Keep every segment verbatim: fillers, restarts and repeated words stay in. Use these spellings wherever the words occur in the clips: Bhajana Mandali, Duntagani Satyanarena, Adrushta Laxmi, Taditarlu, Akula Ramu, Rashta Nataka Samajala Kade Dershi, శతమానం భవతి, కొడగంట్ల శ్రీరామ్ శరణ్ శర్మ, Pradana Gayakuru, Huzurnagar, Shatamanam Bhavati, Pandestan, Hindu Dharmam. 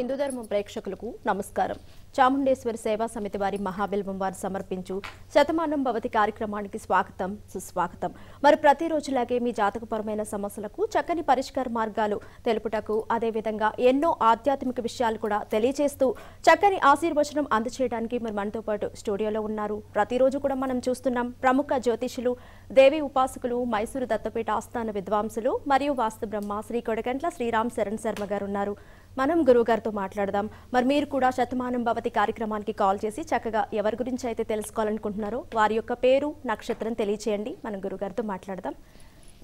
हिंदू धर्म प्रेक्षकुलकु नमस्कारं। चामुंडेश्वर सेवा समिति वारी महाबिल्बं वार समर्पिंचु शतमानं भवति कार्यक्रमानिकि स्वागतं सुस्वागतं। मरि प्रति रोजुलागे मी जातकपरमैन समस्यलकु चक्कनि परिष्कार मार्गालु तेलुपुटकु अदे विधंगा एन्नो आध्यात्मिक विषयालु कूडा तेलियजेस्तू चक्कनि आशीर्वचनं अंदचेयडानिकि मरि मनतो पाटु स्टूडियोलो उन्नारु। प्रति रोजु कूडा मनं चूस्तुन्नां प्रमुख ज्योतिषुलु देवी उपासकुलु मैसूर दत्तपीठ आस्थान विद्वांसुलु मरियु वास्तु ब्रह्माश्री कोडकंड्ल श्री राम शरण शर्म गारु उन्नारु। మనం గురుగారు తో మాట్లాడదాం। మరి మీరు కూడా శతమానం భవతి కార్యక్రమానికి కాల్ చేసి చక్కగా ఎవర్ గురించి అయితే తెలుసుకోవాలనుకుంటున్నారో వారి యొక్క పేరు నక్షత్రం తెలియజేయండి। మనం గురుగారు తో మాట్లాడదాం।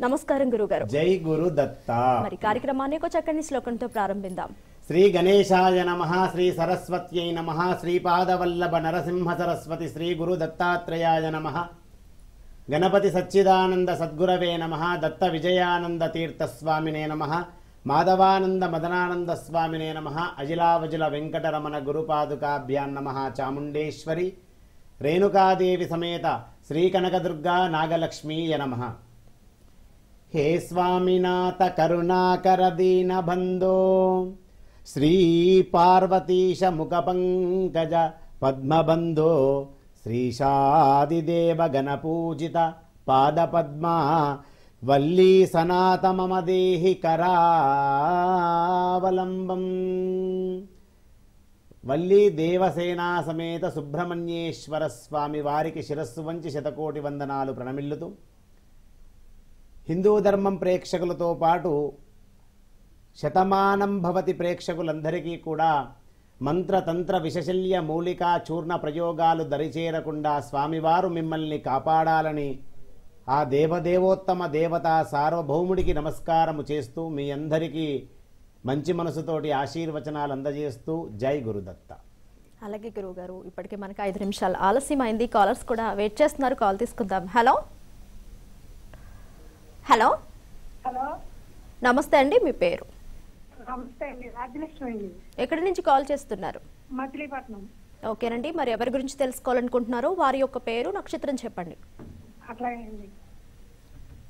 నమస్కారం గురుగారు। జై గురు దత్త। మరి కార్యక్రమాన్ని ఒక చక్కని శ్లోకంతో ప్రారంభిద్దాం। శ్రీ గణేశాయ నమః శ్రీ సరస్వత్యై నమః శ్రీ పాదవల్లభ నరసింహ సరస్వతి శ్రీ గురు దత్తాత్రేయాయ నమః గణపతి సచ్చిదానంద సద్గురవే నమః దత్త విజయానంద తీర్థ స్వామినే నమః माधवानंद मदनानंद स्वामिने नमः अजिलावजिल वेंकटरमण गुरुपादुकाभ्यां नमः। चामुंडेश्वरी रेणुकादेवी समेत श्री कनकदुर्गा नागलक्ष्मी नमः। हे स्वामीनाथ करुणाकर दीन बंधो श्री पार्वतीश मुखपंकज पद्मबंधो श्रीशादिदेव गणपूजित पादपद्मा वल्ली सनात मम देहि करावलंबम। वल्ली देवसेना समेत सुब्रह्मण्येश्वर स्वामी वारिकी शिरस्सु वंचि शतकोटि वंदनालु प्रणमिल्लुतू। हिंदू धर्मं प्रेक्षकुलतो पाटु शतमानं भवति प्रेक्षकुलंदरिकी कूडा मंत्र तंत्र विशेषल्य मूलिका चूर्ण प्रयोगालु दरिचेरकुंडा स्वामीवारु मिम्मल्नि कापाडालनि आ देवदेवोत्तम देवता सार्वभौमुडिकी नमस्कारमु चेस्तू मी अंदरिकी मंची मनसुतोटी आशीर्वचनालु अंदजेस्तू जय गुरुदत्त। అలాగే గురుగారు ఇప్పటికే మనకు ఐదు నిమిషాలు ఆలస్యం అయింది। కాలర్స్ కూడా వెయిట్ చేస్తున్నారు, కాల్ తీసుకుందాం। హలో హలో హలో నమస్తే అండి, మీ పేరు? నమస్తే అండి, రాజలక్ష్మి అండి। ఎక్కడి నుంచి కాల్ చేస్తున్నారు? మచిలీపట్నం। ఓకేనండి, మరి ఎవరి గురించి తెలుసుకోవాలనుకుంటున్నారు వారి యొక్క పేరు నక్షత్రం చెప్పండి।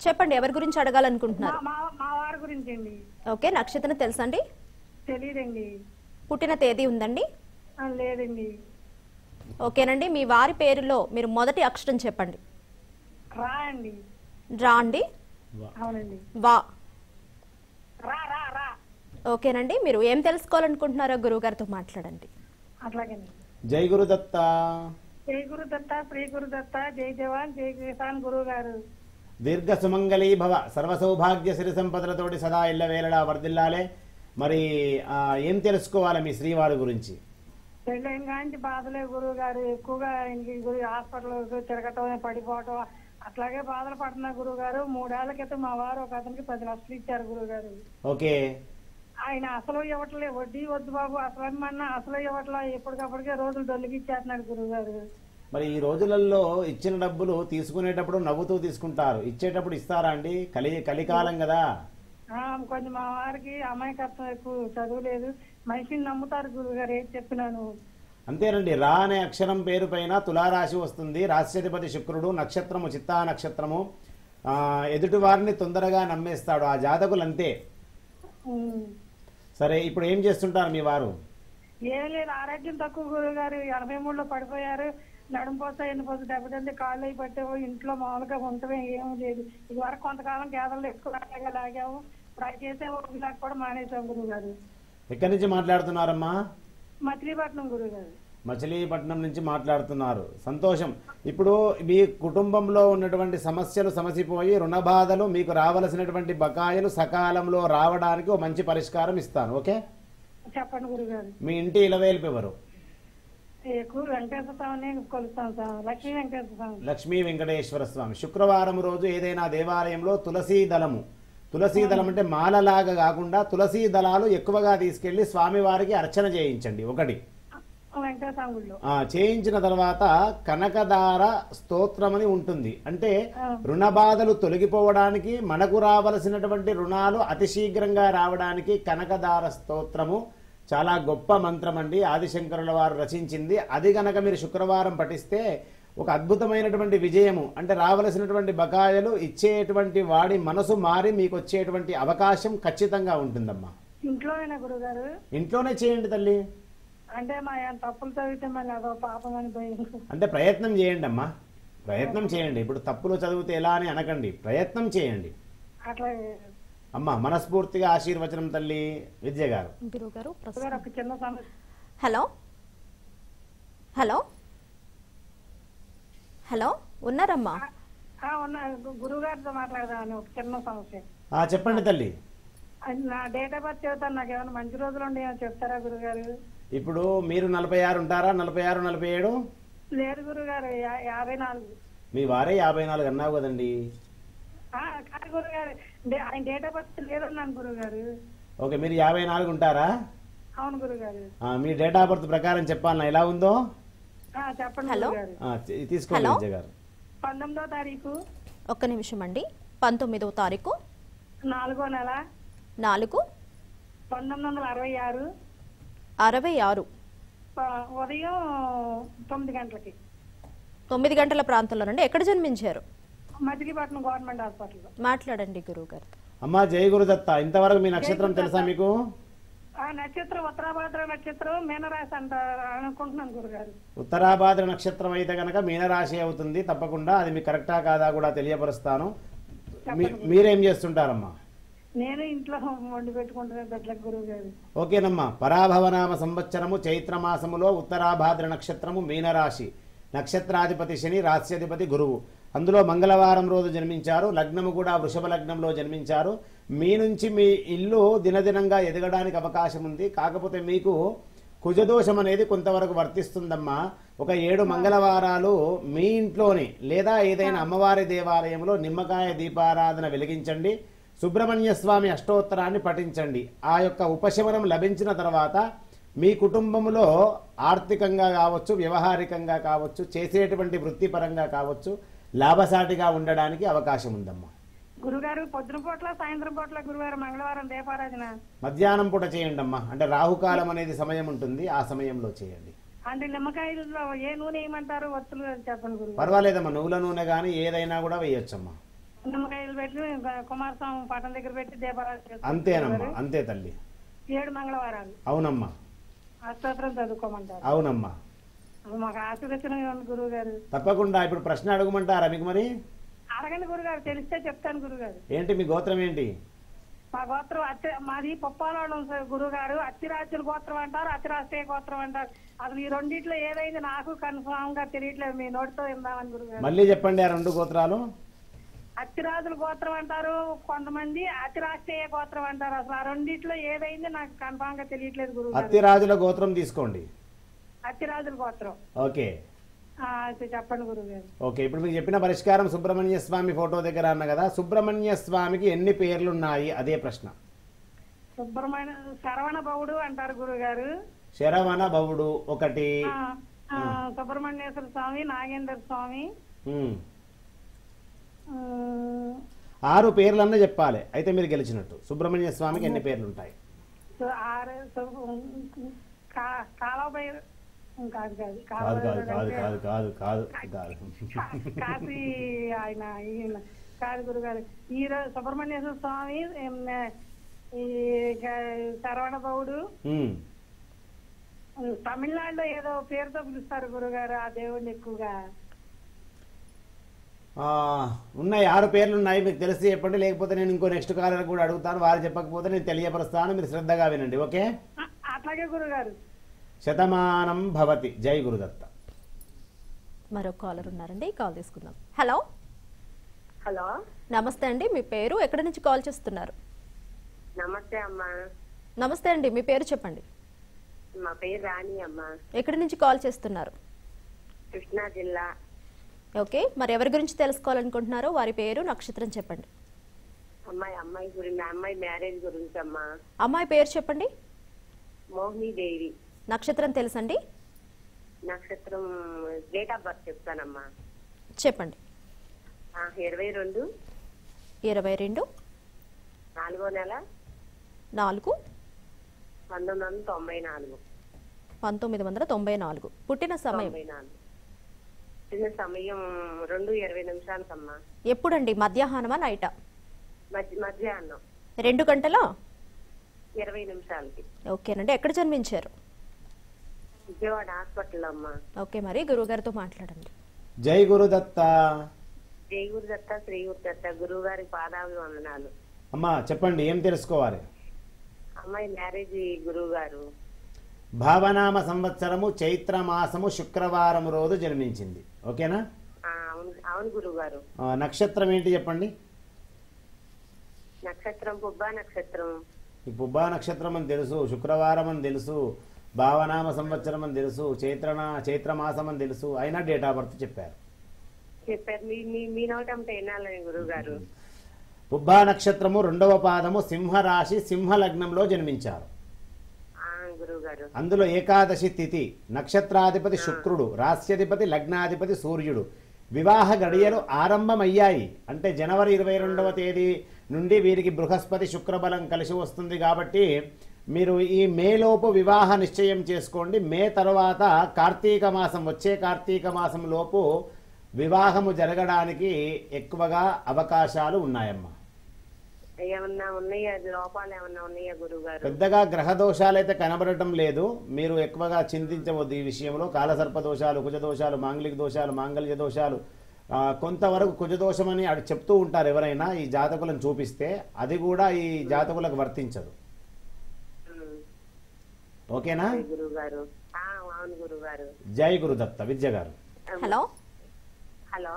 చెప్పండి ఎవర్ గురించి అడగాలనుకుంటున్నారు? మా మా వారి గురించి అండి। ఓకే, నక్షత్రం తెలుసండి? తెలియదండి। పుట్టిన తేదీ ఉందండి? లేదండి। ఓకేనండి, మీ వారి పేరులో మీరు మొదటి అక్షరం చెప్పండి। రా అండి। రా అండి? అవునండి। వా రా రా రా। ఓకేనండి, మీరు ఏం తెలుసుకోవాలనుకుంటున్నారో గురుగారితో మాట్లాడండి। అట్లాగేనండి। జై గురుదత్త। जय गुरुदत्त। श्री गुरुदत्त। जय जवान जय किसान। गुरुगारु दीर्घ सुमंगली भव, सर्व सौभाग्य सिरि संपदलतोटी सदा इल्लवेलला वर्धिल्लाले। मरी एं तेलुसुकोवाले मी श्रीवारु गुरिंचि? तेलंगाणकी बाधले गुरुगारु, एक्कुवगा इंकी गुरु हास्पिटल तिरगटमे पडिपोवडम अट्लागे बाधलु पडुतुन्ना गुरुगारु। मूडेళ్ల క్రితం మా వారు ఒక అతనికి పది లక్షలు ఇచ్చారు గురుగారు। ఓకే, ఆయన అసలు ఇవ్వట్లే, వడ్డీ వద్దు బాబు అసలు ఏమన్నా అసలు ఇవ్వట్లా, ఎప్పటికప్పటికే రోజులు దొల్లికిచ్చేస్తున్నాడు గురుగారు। మరి ఈ రోజులలో ఇచ్చిన డబ్బులు తీసుకునేటప్పుడు నవ్వుతూ తీసుకుంటారు, ఇచ్చేటప్పుడు ఇస్తారా అండి? కలి కలికాలం కదా, కొంచెం మా వారికి అమాయకత్వం ఎక్కువ, చదువులేదు, మనిషిని నమ్ముతారు గురుగారు ఏం చెప్పినాను అంతేనండి। రా అనే అక్షరం పేరు పైన తులారాశి వస్తుంది, రాష్ట్రాధిపతి శుక్రుడు, నక్షత్రము చిత్తా నక్షత్రము, ఎదుటి వారిని తొందరగా నమ్మేస్తాడు ఆ జాతకులంతే। సరే, ఇప్పుడు ఏం చేస్తుంటారు మీ వారు? ఏం లేదు, ఆరోగ్యం తక్కువ గురుగారు, ఎనభై మూడులో పడిపోయారు, నడుంపోతా ఎండిపోతా దెబ్బతింది, కాళ్ళు అవి పట్టేవో, ఇంట్లో మామూలుగా ఉండటమే, ఏమీ లేదు। ఇది వరకు కొంతకాలం గేదలు ఎక్కువ అలాగే లాగాము, ఇప్పుడు అది చేసే ఒకలాగా కూడా మానేసాం గురుగారు। ఎక్కడి నుంచి మాట్లాడుతున్నారమ్మా? మచిలీపట్నం గురుగారు। మచిలీపట్నం నుంచి మాట్లాడుతున్నారు, సంతోషం। ఇప్పుడు మీ కుటుంబంలో ఉన్నటువంటి సమస్యలు సమసిపోయి రుణ బాధలు, మీకు రావాల్సినటువంటి బకాయిలు సకాలంలో రావడానికి ఒక మంచి పరిష్కారం ఇస్తాను, ఓకే? చెప్పండి గురుగారు। మీ ఇంటి ఇలవేల్పు ఎవరు? లక్ష్మీ వెంకటేశ్వర స్వామి। శుక్రవారం రోజు ఏదైనా దేవాలయంలో తులసీ దళము, తులసీ దళం అంటే మాలలాగా కాకుండా తులసీ దళాలు ఎక్కువగా తీసుకెళ్లి స్వామివారికి అర్చన చేయించండి ఒకటి। చేయించిన తర్వాత కనకదార స్తోత్రమని ఉంటుంది, అంటే రుణ బాధలు తొలగిపోవడానికి, మనకు రావలసినటువంటి రుణాలు అతి శీఘ్రంగా రావడానికి కనకదార స్తోత్రము చాలా గొప్ప మంత్రం అండి, ఆదిశంకరుల వారు రచించింది। అది గనక మీరు శుక్రవారం పఠిస్తే ఒక అద్భుతమైనటువంటి విజయము, అంటే రావలసినటువంటి బకాయిలు ఇచ్చేటువంటి వాడి మనసు మారి మీకు వచ్చేటువంటి అవకాశం ఖచ్చితంగా ఉంటుందమ్మా। ఇంట్లోనే గురుగారు ఇంట్లోనే చేయండి తల్లి అంటే మా యాన్ తప్పులు చదివితే మళ్ళీ అదో పాపం అని భయం అంటే ప్రయత్నం చేయండి అమ్మా ప్రయత్నం చేయండి ఇప్పుడు తప్పులు చదివితే ఎలా అని అనకండి ప్రయత్నం చేయండి అట్లా అమ్మా మనస్ఫూర్తిగా ఆశీర్వచనం తల్లి విజయ గారు గురుగారు ప్రసన్న చిన్న హలో హలో హలో ఉన్నారమ్మా ఆ ఉన్నారు గురుగారితో మాట్లాడదామని ఒక చిన్న సమస్య ఆ చెప్పండి తల్లి నా డేట్ ఆఫ్ బర్త్ చెప్తాను నాకు ఏమైనా మంచి రోజులు ఉన్నాయో చెప్తారా గురుగారు ఇప్పుడు మీరు నలభై ఆరు ఉంటారా నలభై ఆరు నలభై ఏడు లేరు గురుగారు యాభై నాలుగు మీ వారే యాభై నాలుగు అన్నావు కదండి ఆ కాదు గురుగారు ఆయన డేట్ ఆఫ్ బర్త్ లేరు అన్నాను గురుగారు ఓకే మీరు యాభై నాలుగు ఉంటారా అవును గురుగారు ఆ మీ డేట్ ఆఫ్ బర్త్ ప్రకారం చెప్పాలనా ఎలా ఉందో ఆ చెప్పండి గురుగారు ఆ తీసుకోండి గురుగారు పంతొమ్మిదవ తారీఖు ఒక్క నిమిషం అండి పంతొమ్మిదవ తారీఖు నాలుగో నెల నాలుగు పంతొమ్మిది వందల అరవై ఆరు అరవై ఆరు ఉదయం తొమ్మిది గంటలకి తొమ్మిది గంటల ప్రాంతంలో నుండి ఎక్కడ జన్మించారు మచిలీపట్నం గవర్నమెంట్ హాస్పిటల్లో మాట్లాడండి గురువు గారు అమ్మా జయ గురుదత్త ఇంతవరకు మీ నక్షత్రం తెలుసా మీకు ఆ నక్షత్రం ఉత్తరాభాద్ర నక్షత్రం మీనరాశి అంటారు అనుకుంటున్నాను గురుగారు ఉత్తరాభాద్ర నక్షత్రం అయితే కనుక మీనరాశి అవుతుంది తప్పకుండా అది మీకు కరెక్టా కాదా కూడా తెలియపరుస్తాను మీరేం చేస్తుంటారమ్మా నేను ఇంట్లో వండి పెట్టుకుంటున్నాను బెడ్లకు గురుగారు ఓకేనమ్మా పరాభవనామ సంవత్సరము చైత్రమాసములో ఉత్తరాభాద్ర నక్షత్రము మీనరాశి నక్షత్రాధిపతి శని రాశ్యాధిపతి గురువు అందులో మంగళవారం రోజు జన్మించారు లగ్నము కూడా వృషభ లగ్నంలో జన్మించారు మీ నుంచి మీ ఇల్లు దినదినంగా ఎదగడానికి అవకాశం ఉంది కాకపోతే మీకు కుజదోషం అనేది కొంతవరకు వర్తిస్తుందమ్మా ఒక ఏడు మంగళవారాలు మీ ఇంట్లోనే లేదా ఏదైనా అమ్మవారి దేవాలయంలో నిమ్మకాయ దీపారాధన వెలిగించండి సుబ్రహ్మణ్య స్వామి అష్టోత్తరాన్ని పఠించండి ఆ యొక్క ఉపశమనం లభించిన తర్వాత మీ కుటుంబంలో ఆర్థికంగా కావచ్చు వ్యవహారికంగా కావచ్చు చేసేటువంటి వృత్తిపరంగా కావచ్చు లాభసాటిగా ఉండడానికి అవకాశం ఉందమ్మా గురుగారు పొద్దున పూట్ల సాయంత్రం పూట్ల గురువారం మంగళవారం దీపారాధన మధ్యాహ్నం పూట చేయండి అమ్మా అంటే రాహుకాలం అనేది సమయం ఉంటుంది ఆ సమయంలో చేయండి అంటే నిమ్మకాయలో ఏ నూనె ఏమంటారు వత్తులు చెప్పండి గురువు పర్వాలేదమ్మా నువ్వుల నూనె కానీ ఏదైనా కూడా వేయొచ్చమ్మా నిమ్మకాయలు పెట్టి కుమారస్వామి పటం దగ్గర పెట్టి దీపారాధన అంతేనమ్మా అంతే తల్లి ఏడు మంగళవారాలు అవునమ్మా అష్టోత్తరం చదువుకోమంటారు అవునమ్మా మాకు ఆశీర్వచనం గురువు గారు తప్పకుండా ఇప్పుడు ప్రశ్న అడగమంటారా మీకు మరి అడగండి గురుగారు తెలిస్తే చెప్తాను గురుగారు ఏంటి మీ గోత్రం ఏంటి మా గోత్రం అత్తి మాది పొప్పాలవాళ్ళం గురుగారు అత్తిరాజుల గోత్రం అంటారు అతిరాష్ట్రీయ గోత్రం అంటారు అసలు ఈ రెండింటిలో ఏదైంది నాకు కన్ఫామ్ గా తెలియట్లేదు మీ నోటితో విందామని గురుగారు మళ్ళీ చెప్పండి ఆ రెండు గోత్రాలు అతిరాజుల గోత్రం అంటారు కొంతమంది అతిరాష్ట్రీయ గోత్రం అంటారు అసలు ఆ రెండింటిలో ఏదైంది నాకు కన్ఫామ్ గా తెలియట్లేదు గురుగారు అతిరాజుల గోత్రం తీసుకోండి అతిరాజుల గోత్రం ఓకే చెప్పండి గురుగారు ఓకే ఇప్పుడు మీకు చెప్పిన పరిష్కారం సుబ్రహ్మణ్య స్వామి ఫోటో దగ్గర అన్న కదా సుబ్రహ్మణ్య స్వామికి ఎన్ని పేర్లు ఉన్నాయి అదే ప్రశ్న సుబ్రహ్మణ్య శరవణ భవుడు అంటారు గురుగారు శరవణ భవుడు ఒకటి సుబ్రహ్మణ్యేశ్వర స్వామి నాగేంద్ర స్వామి ఆరు పేర్లన్నా చెప్పాలి అయితే మీరు గెలిచినట్టు సుబ్రహ్మణ్య స్వామికి ఎన్ని పేర్లు ఉంటాయి కాదు కాదు కాదు కాదు కాదు కాదు కాదు కాశీ ఆయన కాదు గురుగారు ఈరోజు సుబ్రహ్మణ్యేశ్వర స్వామి ఈ శరవణ భౌడు తమిళనాడులో ఏదో పేరుతో పిలుస్తారు గురుగారు ఆ దేవుడిని ఎక్కువగా ఉన్నాయి ఆరు పేర్లు ఉన్నాయి మీకు తెలిసి చెప్పండి లేకపోతే నేను ఇంకో నెక్స్ట్ కాలర్ కూడా అడుగుతాను వారు చెప్పకపోతే నేను తెలియపరుస్తాను మీరు శ్రద్ధగా వినండి ఓకే అట్లాగే గురుగారు శతమానం భవతి జై గురుదత్త మరో కాలర్ ఉన్నారండి కాల్ తీసుకుందాం హలో హలో నమస్తే అండి మీ పేరు ఎక్కడ నుంచి కాల్ చేస్తున్నారు నమస్తే అమ్మా నమస్తే అండి మీ పేరు చెప్పండి మా పేరు రాణి అమ్మా ఎక్కడ నుంచి కాల్ చేస్తున్నారు కృష్ణా జిల్లా ఓకే మరి ఎవరి గురించి తెలుసుకోవాలనుకుంటున్నారో వారి పేరు నక్షత్రం చెప్పండి అమ్మాయి అమ్మాయి గురించి అమ్మాయి మ్యారేజ్ గురించి అమ్మా అమ్మాయి పేరు చెప్పండి మోహిని దేవి నక్షత్రం తెలుసండి నక్షత్రం డేట్ ఆఫ్ బర్త్ చెప్తానమ్మా చెప్పండి ఇరవై రెండు ఇరవై రెండు నాలుగో నెల నాలుగు పంతొమ్మిది వందల తొంభై నాలుగు పంతొమ్మిది వందల తొంభై నాలుగు పుట్టిన సమయం పుట్టిన సమయం రెండు ఇరవై నిమిషాలకమ్మా ఎప్పుడండి మధ్యాహ్నమా నైటా మధ్యాహ్నం రెండు గంటల ఇరవై నిమిషాలకి. ఓకేనండి. ఎక్కడ జన్మించారు? విజయవాడ హాస్పిటల్ అమ్మ. ఓకే, మరి గురుగారితో మాట్లాడండి. జై గురుదత్త. జై గురుదత్త. శ్రీ గురుదత్త గురుగారి పాదావి వందనాలు. అమ్మ చెప్పండి, ఏం తెలుసుకోవాలి? అమ్మాయి మ్యారేజ్ గురుగారు. భావనామ సంవత్సరము చైత్ర మాసము శుక్రవారం రోజు జన్మించింది. ఓకేనా? అవును గురుగారు. నక్షత్రం ఏంటి చెప్పండి? నక్షత్రం పుబ్బా నక్షత్రం. పుబ్బా నక్షత్రం అని తెలుసు, శుక్రవారం అని తెలుసు, భావనామ సంవత్సరం అని తెలుసు, చైత్రనా చైత్ర మాసం అని తెలుసు, అయినా డేట్ ఆఫ్ బర్త్ చెప్పారు. చెప్పారు. పుబ్బా నక్షత్రము రెండవ పాదము సింహరాశి సింహ లగ్నంలో జన్మించారు. అందులో ఏకాదశి తిథి, నక్షత్రాధిపతి శుక్రుడు, రాశ్యాధిపతి లగ్నాధిపతి సూర్యుడు. వివాహ గడియలు ఆరంభమయ్యాయి అంటే జనవరి ఇరవై రెండవ తేదీ నుండి వీరికి బృహస్పతి శుక్రబలం కలిసి వస్తుంది. కాబట్టి మీరు ఈ మేలోపు వివాహ నిశ్చయం చేసుకోండి. మే తర్వాత కార్తీక మాసం, వచ్చే కార్తీక మాసం లోపు వివాహము జరగడానికి ఎక్కువగా అవకాశాలు ఉన్నాయమ్మా. పెద్దగా గ్రహ దోషాలైతే కనబడటం లేదు, మీరు ఎక్కువగా చింతించవద్దు ఈ విషయంలో. కాలసర్ప దోషాలు, కుజ దోషాలు, మాంగలిక దోషాలు, మాంగళ్య దోషాలు, కొంతవరకు కుజదోషం అని చెప్తూ ఉంటారు ఎవరైనా ఈ జాతకులను చూపిస్తే, అది కూడా ఈ జాతకులకు వర్తించదు. ఓకేనా? జై గురుదత్త. విద్య గారు. Hello hello.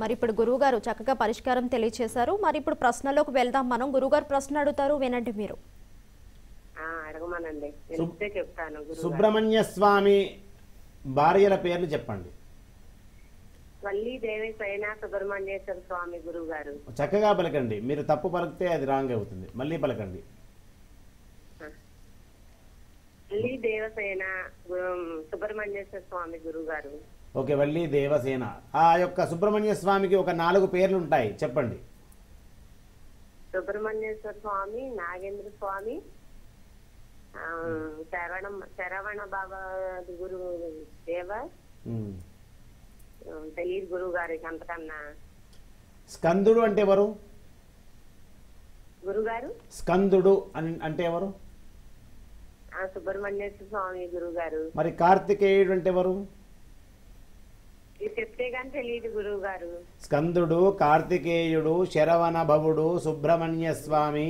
మరి ఇప్పుడు గురువు గారు చక్కగా పరిష్కారం తెలియచేశారు. మరి ఇప్పుడు ప్రశ్నలోకి వెళ్దాం మనం. గురువు గారు ప్రశ్న అడుగుతారు, వినండి మీరు. సుబ్రహ్మణ్య స్వామి భార్యల పేర్లు చెప్పండి. చక్కగా పలకండి, మీరు తప్పు పలికితే అది రాంగ్ అవుతుంది. మళ్ళీ పలకండి. ఓకే, వల్లి దేవసేన. ఆ యొక్క సుబ్రహ్మణ్య స్వామికి ఒక నాలుగు పేర్లు ఉంటాయి, చెప్పండి. సుబ్రహ్మణ్యేశ్వర స్వామి, నాగేంద్ర స్వామి, శరవణ శరవణ బాబా గురు దేవ తెలియదు గురువు గారికి అంతకన్నా. స్కందుడు అంటే ఎవరు గురుగారు? స్కందుడు అంటే ఎవరు? సుబ్రహ్మణ్యేశ్వర స్వామి గురుగారు. మరి కార్తికేయుడు అంటే ఎవరు? స్కందుడు, కార్తికేయుడు, శరవణ భవుడు, సుబ్రహ్మణ్య స్వామి,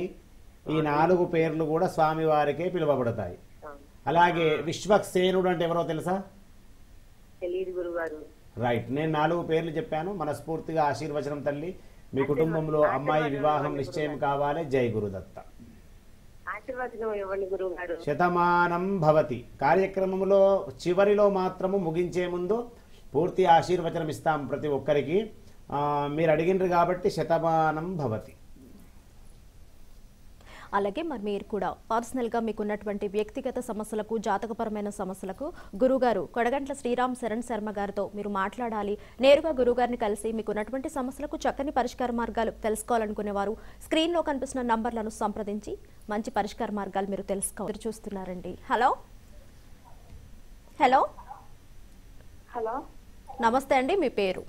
ఈ నాలుగు పేర్లు కూడా స్వామి వారికే పిలువబడతాయి. అలాగే విశ్వక్సేనుడు అంటే ఎవరో తెలుసా? రైట్, నేను నాలుగు పేర్లు చెప్పాను. మనస్ఫూర్తిగా ఆశీర్వచనం తల్లి. మీ కుటుంబంలో అమ్మాయి వివాహం నిశ్చయం కావాలి. జై గురుదత్త. శతమానం భవతి కార్యక్రమంలో చివరిలో మాత్రము ముగించే ముందు పూర్తి ఆశీర్వచనం ఇస్తాం ప్రతి ఒక్కరికి. మీరు అడిగినారు కాబట్టి శతమానం భవతి. అలాగే మరి మీరు కూడా పర్సనల్గా మీకున్నటువంటి వ్యక్తిగత సమస్యలకు, జాతకపరమైన సమస్యలకు గురుగారు కొడగంట్ల శ్రీరామ్ శరణ్ శర్మ గారితో మీరు మాట్లాడాలి. నేరుగా గురుగారిని కలిసి మీకున్నటువంటి సమస్యలకు చక్కని పరిష్కార మార్గాలు తెలుసుకోవాలనుకునేవారు స్క్రీన్లో కనిపిస్తున్న నంబర్లను సంప్రదించి మంచి పరిష్కార మార్గాలు మీరు తెలుసుకోవాలి. చూస్తున్నారండి. Hello hello hello. నమస్తే అండి, మీ పేరు?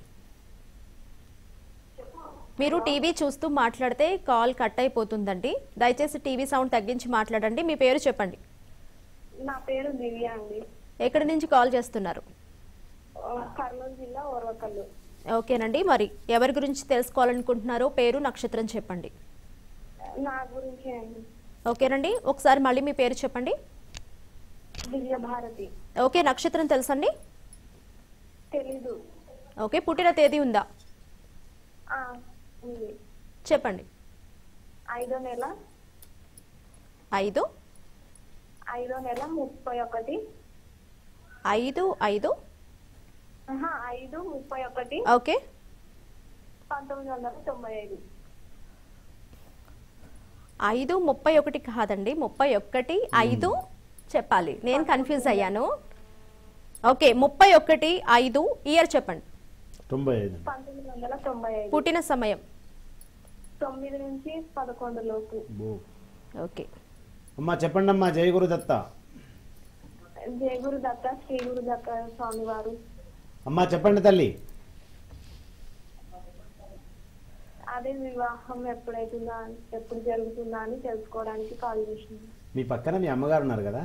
మీరు టీవీ చూస్తూ మాట్లాడితే కాల్ కట్ అయిపోతుందండి, దయచేసి టీవీ సౌండ్ తగ్గించి మాట్లాడండి. మీ పేరు చెప్పండి. నా పేరు దివ్య అండి. ఎక్కడి నుంచి కాల్ చేస్తున్నారు? కర్నూలు జిల్లా ఓర్వకల్లు. ఓకేనండి, మరి ఎవరి గురించి తెలుసుకోవాలనుకుంటున్నారో పేరు, నక్షత్రం చెప్పండి. నా గురించి అండి. ఓకేనండి, ఒకసారి మళ్ళీ మీ పేరు చెప్పండి. దివ్య భారతి. ఓకే, నక్షత్రం తెలుసండి? తెలీదు. ఓకే, పుట్టిన తేదీ ఉందా? చెప్పండి. ఐదో నెల ఐదు ఐదో నెల ముప్పై ఒకటి ఐదు ఐదు ఐదు ముప్పై ఒకటి. ఓకే, పంతొమ్మిది వందల తొంభై ఐదు. ఐదు ముప్పై ఒకటి కాదండి, ముప్పై ఒకటి ఐదు చెప్పాలి, నేను కన్ఫ్యూజ్ అయ్యాను. ఓకే, ముప్పై ఒకటి ఐదు ఇయర్ చెప్పండి. తొంభై ఐదు. పుట్టిన సమయం తొమ్మిది నుంచి పదకొండు లోపు. ఓకే అమ్మా చెప్పండి అమ్మా. జయ గురుదత్త. జయ గురుదత్త శ్రీ గురుదత్త స్వామి వారు. అమ్మా చెప్పండి తల్లి. అదే వివాహం ఎప్పుడైతుందా ఎప్పుడు జరుగుతుందా అని తెలుసుకోవడానికి కాల్ చేశాను. మీ పక్కన మీ అమ్మగారు ఉన్నారు కదా?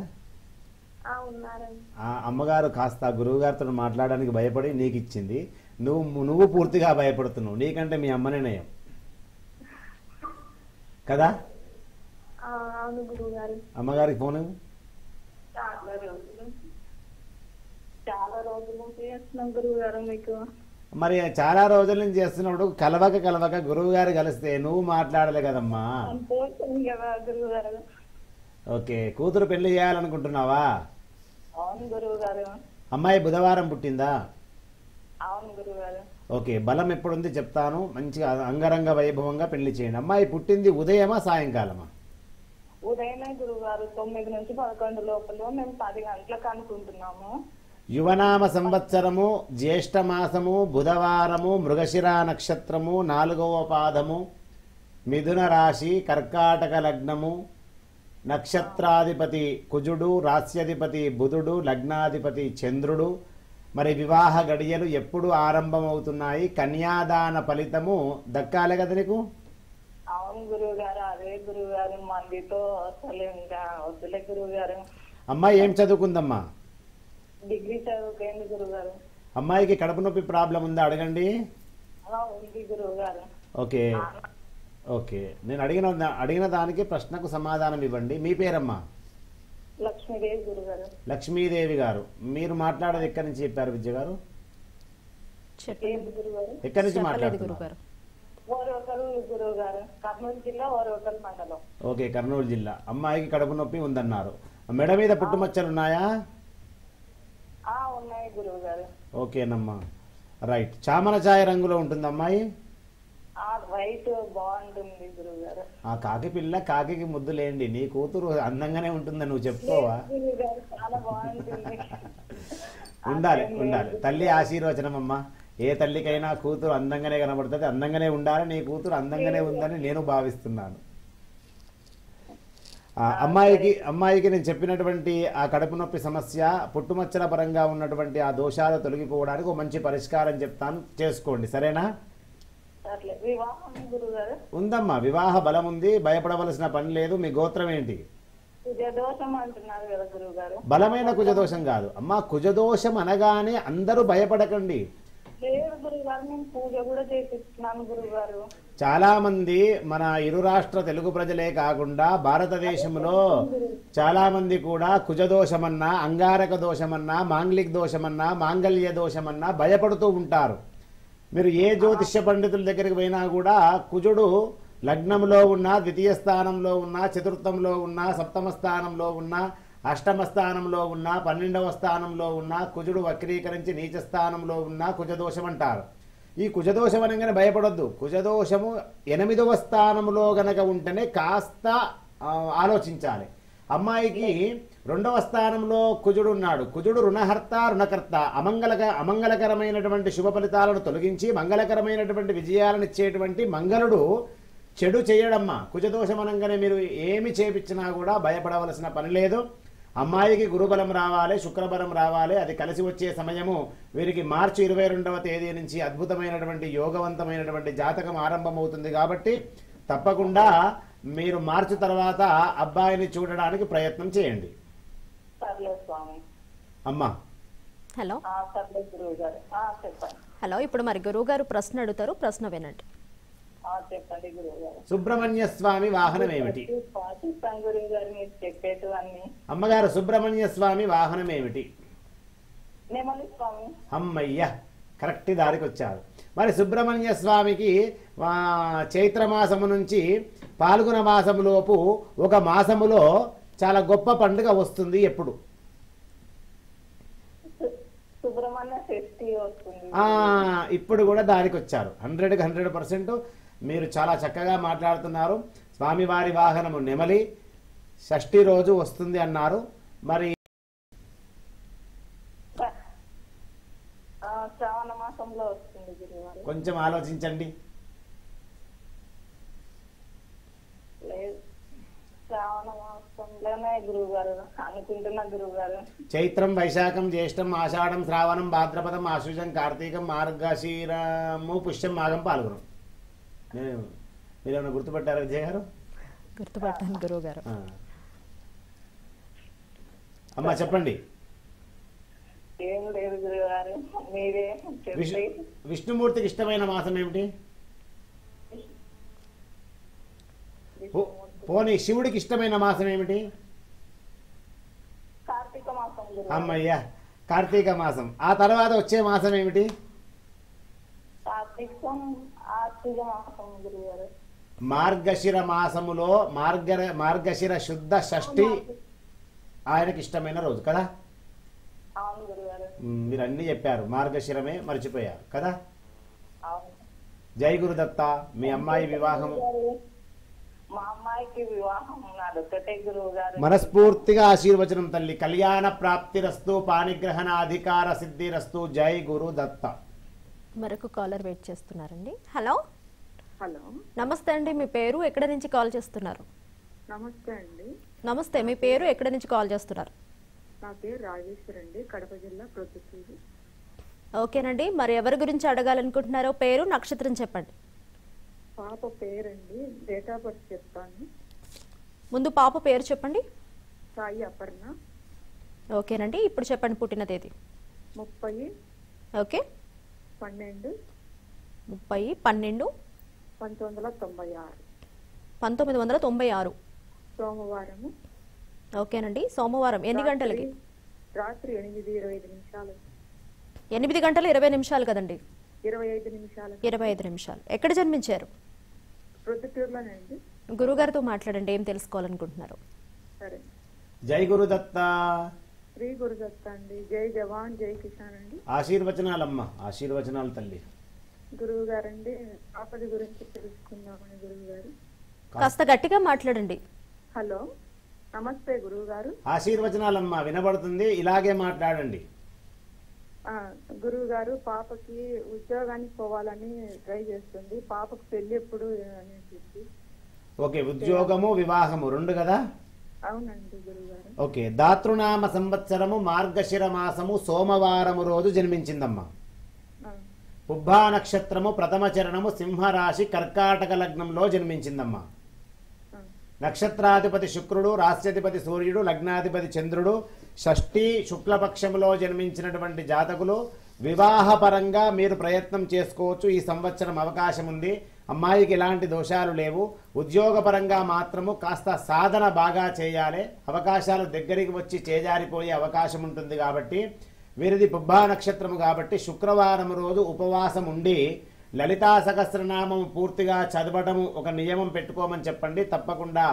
ఆ ఉన్నారండి. ఆ అమ్మగారు కాస్త గురువుగారితో మాట్లాడడానికి భయపడి నీకు ఇచ్చింది. నువ్వు నువ్వు పూర్తిగా భయపడుతున్నావు. నీకంటే మీ అమ్మనే నయం కదా? ఆ అవును గురువుగారు. అమ్మగారికి ఫోన్ చాలా రోజులు చాలా రోజుల నుంచి చేస్తున్నాం గురువుగారు మీకు. మరి చాలా రోజుల నుంచి చేస్తున్నప్పుడు కలవక కలవక గురువుగారు కలిస్తే నువ్వు మాట్లాడలే కదమ్మా. ఓకే, కూతురు పెళ్లి చేయాలనుకుంటున్నావా? అమ్మాయి బుధవారం పుట్టిందా? ఓకే, బలం ఎప్పుడుంది చెప్తాను. మంచిగా అంగరంగ వైభవంగా పెళ్లి చేయండి. అమ్మాయి పుట్టింది ఉదయమా సాయంకాలమా? ఉదయమే గురువుగారు, తొమ్మిది నుంచి పదకొండు లోపల మేము పది గంటలకు అనుకుంటున్నాము. యువనామ సంవత్సరము, జ్యేష్ఠమాసము, బుధవారము, మృగశిరా నక్షత్రము, నాలుగవ పాదము, మిథున రాశి, కర్కాటక లగ్నము, నక్షత్రాధిపతి కుజుడు, రాశ్యాధిపతి బుధుడు, లగ్నాధిపతి చంద్రుడు. మరి వివాహ గడియలు ఎప్పుడు ఆరంభమవుతున్నాయి? కన్యాదాన ఫలితము దక్కాలి కదా నీకు? అవును గురువుగారు, అదే గురువుగారు మందితో వద్దులే గురువుగారు. అమ్మాయి ఏం చదువుకుందమ్మా? డిగ్రీ చదువుకోండి గురువుగారు. అమ్మాయికి కడుపు నొప్పి ప్రాబ్లం ఉందా? అడగండి. ఓకే ఓకే, నేను అడిగిన అడిగిన దానికి ప్రశ్నకు సమాధానం ఇవ్వండి. మీ పేరమ్మా? లక్ష్మీదేవి గురుగారు. లక్ష్మీదేవి గారు, మీరు మాట్లాడేది ఎక్కడి నుంచి చెప్పారు విద్య గారు? ఎక్కడి నుంచి మాట్లాడుతున్నారు? ఓకే, కర్నూలు జిల్లా. అమ్మాయికి కడుపు నొప్పి ఉందన్నారు. మెడ మీద పుట్టుమచ్చలు ఉన్నాయా? ఓకేనమ్మా, రైట్. చామన ఛాయ రంగులో ఉంటుంది అమ్మాయి. కాకి పిల్ల కాకి ముద్దులేండి. నీ కూతురు అందంగానే ఉంటుందని నువ్వు చెప్పుకోవా? ఉండాలి ఉండాలి, తల్లి ఆశీర్వచనం అమ్మా. ఏ తల్లికైనా కూతురు అందంగానే కనబడుతుంది, అందంగానే ఉండాలి. నీ కూతురు అందంగానే ఉందని నేను భావిస్తున్నాను. అమ్మాయికి అమ్మాయికి నేను చెప్పినటువంటి ఆ కడుపు నొప్పి సమస్య, పుట్టుమచ్చల పరంగా ఉన్నటువంటి ఆ దోషాలు తొలగిపోవడానికి ఒక మంచి పరిష్కారం చెప్తాను, చేసుకోండి సరేనా? ఉందమ్మా, వివాహ బలం ఉంది, భయపడవలసిన పని లేదు. మీ గోత్రం ఏంటి? బలమైన కుజదోషం కాదు అమ్మా. కుజదోషం అనగానే అందరూ భయపడకండి. చాలా మంది మన ఇరు రాష్ట్ర తెలుగు ప్రజలే కాకుండా భారతదేశంలో చాలా మంది కూడా కుజదోషమన్నా, అంగారక దోషమన్నా, మాంగళిక దోషమన్నా, మాంగళ్య దోషమన్నా భయపడుతూ ఉంటారు. మీరు ఏ జ్యోతిష్య పండితుల దగ్గరికి పోయినా కూడా కుజుడు లగ్నంలో ఉన్నా, ద్వితీయ స్థానంలో ఉన్నా, చతుర్థంలో ఉన్నా, సప్తమ స్థానంలో ఉన్నా, అష్టమ స్థానంలో ఉన్నా, పన్నెండవ స్థానంలో ఉన్న కుజుడు వక్రీకరించి నీచ స్థానంలో ఉన్న కుజదోషం అంటారు. ఈ కుజదోషం అనగానే భయపడొద్దు. కుజదోషము ఎనిమిదవ స్థానంలో గనక ఉంటేనే కాస్త ఆలోచించాలి. అమ్మాయికి రెండవ స్థానంలో కుజుడు ఉన్నాడు. కుజుడు రుణహర్త, రుణకర్త. అమంగళక అమంగళకరమైనటువంటి శుభ ఫలితాలను తొలగించి మంగళకరమైనటువంటి విజయాలను ఇచ్చేటువంటి మంగళుడు. చెడు చేయడమ్మా. కుజదోషం అనగానే మీరు ఏమి చేపించినా కూడా భయపడవలసిన పని లేదు. అమ్మాయికి గురుబలం రావాలి, శుక్రబలం రావాలి. అది కలిసి వచ్చే సమయము వీరికి మార్చి ఇరవై రెండవ తేదీ నుంచి అద్భుతమైనటువంటి యోగవంతమైనటువంటి జాతకం ఆరంభమవుతుంది. కాబట్టి తప్పకుండా మీరు మార్చి తర్వాత అబ్బాయిని చూడడానికి ప్రయత్నం చేయండి. అమ్మా హలో హలో, ఇప్పుడు మరి గురువు గారు ప్రశ్న అడుగుతారు, ప్రశ్న వినండి. సుబ్రహ్మణ్య స్వామి వాహనం ఏమిటి? అమ్మగారు, సుబ్రహ్మణ్య స్వామి వాహనం ఏమిటి? అమ్మయ్య, కరెక్ట్ దారికి వచ్చారు. మరి సుబ్రహ్మణ్య స్వామికి చైత్రమాసము నుంచి పాల్గొన మాసములోపు ఒక మాసములో చాలా గొప్ప పండుగ వస్తుంది. ఎప్పుడు? ఇప్పుడు కూడా దానికి వచ్చారు. హండ్రెడ్కి హండ్రెడ్ పర్సెంట్ మీరు చాలా చక్కగా మాట్లాడుతున్నారు. స్వామివారి వాహనము నెమలి షష్ఠి రోజు వస్తుంది అన్నారు. మరి కొంచెం ఆలోచించండి. చైత్రం, వైశాఖం, జ్యేష్ఠం, ఆషాఢం, శ్రావణం, భాద్రపదం, ఆశ్వజం, కార్తీకం, మార్గశీరము, పుష్యం, మాఘం, పాల్గొనం. మీరేమైనా గుర్తుపట్టారా విజయ గారు? గుర్తుపట్టాను గురువు గారు. అమ్మ చెప్పండి. ఏం లేదు గురువు గారు మీరే చెప్పండి. విష్ణుమూర్తికి ఇష్టమైన మాసం ఏమిటి? పోనీ శివుడికి ఇష్టమైన మాసం ఏమిటి? కార్తీక మాసం. అమ్మయ్యా కార్తీక మాసం. ఆ తర్వాత వచ్చే మాసం ఏమిటి? కార్తీకం ఆర్తిక మాసం గురువారు. మార్గశిర మాసములో మార్గ మార్గశిర శుద్ధ షష్ఠి ఆయనకి ఇష్టమైన రోజు కదా? అవును గురువారు. మీరు అన్ని చెప్పారు, మార్గశిరమే మర్చిపోయారు కదా? అవును. జై గురుదత్త. మీ అమ్మాయి వివాహము? మా అమ్మాయికి వివాహం నాదొక్కటే గురువు గారు. మనస్ఫూర్తిగా ఆశీర్వచనం తల్లి. కళ్యాణ ప్రాప్తి రస్తు, పాణిగ్రహణ అధికార సిద్ధి రస్తు. జై గురు దత్త. మరొక కాలర్ వెయిట్ చేస్తున్నారండి. హలో హలో నమస్తే అండి. మీ పేరు, ఎక్కడ నుంచి కాల్ చేస్తున్నారు? నమస్తే అండి. నమస్తే. మీ పేరు, ఎక్కడ నుంచి కాల్ చేస్తున్నారు? నా పేరు రాజేశ్వర్ అండి, కడప జిల్లా ప్రొద్దుటూరు. ఓకేనండి. మరి ఎవరి గురించి అడగాలనుకుంటున్నారో పేరు నక్షత్రం చెప్పండి. పాప పేరండి, డేట్ ఆఫ్ బర్త్ చెప్తాను. ముందు పాప పేరు చెప్పండి. సాయి అపర్ణ. ఓకేనండి. ఇప్పుడు చెప్పండి పుట్టిన తేదీ. ముప్పై ఓకే పన్నెండు ముప్పై పన్నెండు పంతొమ్మిది వందల తొంభై ఆరు పంతొమ్మిది వందల తొంభై ఆరు సోమవారము. ఓకేనండి. సోమవారం ఎన్ని గంటలకి? రాత్రి ఎనిమిది ఇరవై ఐదు నిమిషాలు. ఎనిమిది గంటల ఇరవై నిమిషాలు కదండి? ఇరవై ఐదు నిమిషాలు ఇరవై ఐదు నిమిషాలు. ఎక్కడ జన్మించారు? ప్రొద్దుటూరులోనండి. గురుగారితో మాట్లాడండి, ఏం తెలుసుకోవాలనుకుంటున్నారు? సరే. జై గురుదత్త. శ్రీ గురుదత్త అండి. జై జవాన్ జై కిసాన్ అండి. ఆశీర్వచనాలమ్మ, ఆశీర్వచనాలు తల్లి. గురువు గారండి ఆపది గురించి తెలుసుకుందామని. గురువు గారు కాస్త గట్టిగా మాట్లాడండి. హలో నమస్తే గురువు గారు. ఆశీర్వచనాలమ్మ, వినబడుతుంది, ఇలాగే మాట్లాడండి. గురువు గారు పాపకి ఉద్యోగానికి పోవాలని ట్రై చేస్తుంది, పాపకు పెళ్లి ఎప్పుడు అని చెప్పి. ఓకే. ఉద్యోగము వివాహము రెండు కదా? అవునండి గురువు గారు. ఓకే. దాతృనామ సంవత్సరము మార్గశిర మాసము సోమవారము రోజు జన్మించిందమ్మా. పుబ్బా నక్షత్రము ప్రథమ చరణము సింహరాశి కర్కాటక లగ్నంలో జన్మించిందమ్మా. నక్షత్రాధిపతి శుక్రుడు, రాశ్యాధిపతి సూర్యుడు, లగ్నాధిపతి చంద్రుడు. షష్ఠి శుక్లపక్షంలో జన్మించినటువంటి జాతకులు వివాహపరంగా మీరు ప్రయత్నం చేసుకోవచ్చు, ఈ సంవత్సరం అవకాశం ఉంది. అమ్మాయికి ఎలాంటి దోషాలు లేవు. ఉద్యోగపరంగా మాత్రము కాస్త సాధన బాగా చేయాలి, అవకాశాలు దగ్గరికి వచ్చి చేజారిపోయే అవకాశం ఉంటుంది. కాబట్టి వీరిది పుబ్బా నక్షత్రము కాబట్టి శుక్రవారం రోజు ఉపవాసం ఉండి లలితా సహస్రనామము పూర్తిగా చదవటము ఒక నియమం పెట్టుకోమని చెప్పండి. తప్పకుండా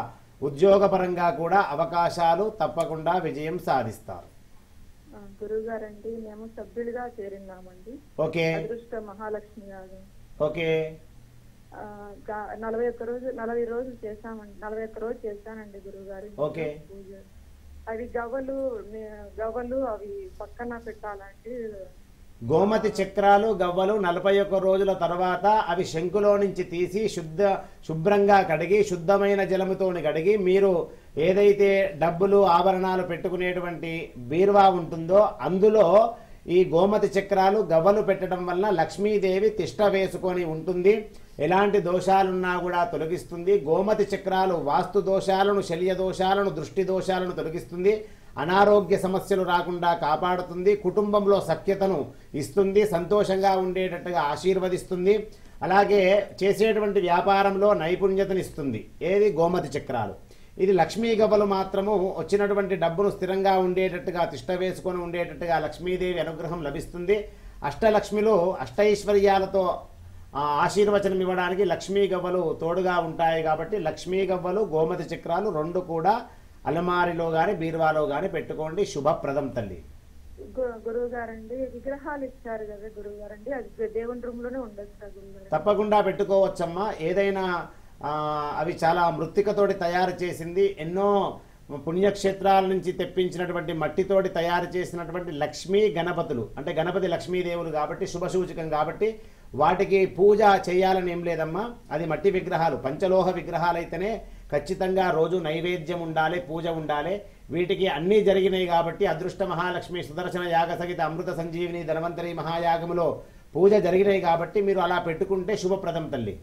ఉద్యోగపరంగా కూడా అవకాశాలు తప్పకుండా విజయం సాధిస్తారు. గురుగారండి మేము సభ్యులుగా చేరినామండి. ఓకే. అదృష్ట మహాలక్ష్మి గారు. ఓకే. నలభై ఒక్క రోజు నలభై రోజులు చేశామండి నలభై ఒక్క రోజు చేశానండి గురుగారు. ఓకే. అవి గవ్వలు గవ్వలు అవి పక్కన పెట్టాలండి. గోమతి చక్రాలు గవ్వలు నలభై ఒక్క రోజుల తర్వాత అవి శంకులో నుంచి తీసి శుద్ధ శుభ్రంగా కడిగి శుద్ధమైన జలముతోని కడిగి మీరు ఏదైతే డబ్బులు ఆభరణాలు పెట్టుకునేటువంటి బీర్వా ఉంటుందో అందులో ఈ గోమతి చక్రాలు గవ్వలు పెట్టడం వల్ల లక్ష్మీదేవి తిష్ట వేసుకొని ఉంటుంది. ఎలాంటి దోషాలున్నా కూడా తొలగిస్తుంది. గోమతి చక్రాలు వాస్తు దోషాలను, శల్య దోషాలను, దృష్టి దోషాలను తొలగిస్తుంది. అనారోగ్య సమస్యలు రాకుండా కాపాడుతుంది. కుటుంబంలో సఖ్యతను ఇస్తుంది, సంతోషంగా ఉండేటట్టుగా ఆశీర్వదిస్తుంది. అలాగే చేసేటువంటి వ్యాపారంలో నైపుణ్యతను ఇస్తుంది. ఏది? గోమతి చక్రాలు. ఇది లక్ష్మీ గవ్వలు మాత్రము వచ్చినటువంటి డబ్బును స్థిరంగా ఉండేటట్టుగా, తిష్ట వేసుకొని ఉండేటట్టుగా లక్ష్మీదేవి అనుగ్రహం లభిస్తుంది. అష్టలక్ష్మిలో అష్టైశ్వర్యాలతో ఆశీర్వచనం ఇవ్వడానికి లక్ష్మీ గవ్వలు తోడుగా ఉంటాయి. కాబట్టి లక్ష్మీ గవ్వలు, గోమతి చక్రాలు రెండు కూడా అలమారిలో గాని బీరువాలో గాని పెట్టుకోండి. శుభప్రదం తల్లి. గురువు గారండి విగ్రహాలు ఇచ్చారు కదా గురువు గారండి, అది దేవుని రూమ్ లోనే ఉండొచ్చు? తప్పకుండా పెట్టుకోవచ్చమ్మా. ఏదైనా అవి చాలా మృత్తికతోటి తయారు చేసింది, ఎన్నో పుణ్యక్షేత్రాల నుంచి తెప్పించినటువంటి మట్టితోటి తయారు చేసినటువంటి లక్ష్మీ గణపతులు, అంటే గణపతి లక్ష్మీదేవులు కాబట్టి శుభసూచకం. కాబట్టి వాటికి పూజ చేయాలని ఏం లేదమ్మా. అది మట్టి విగ్రహాలు, పంచలోహ విగ్రహాలైతేనే ఖచ్చితంగా రోజు నైవేద్యం ఉండాలి, పూజ ఉండాలి. వీటికి అన్నీ జరిగినాయి కాబట్టి అదృష్ట మహాలక్ష్మి సుదర్శన యాగ సహిత అమృత సంజీవిని ధనవంతరి మహాయాగములో పూజ జరిగినాయి కాబట్టి మీరు అలా పెట్టుకుంటే శుభప్రదం తల్లి.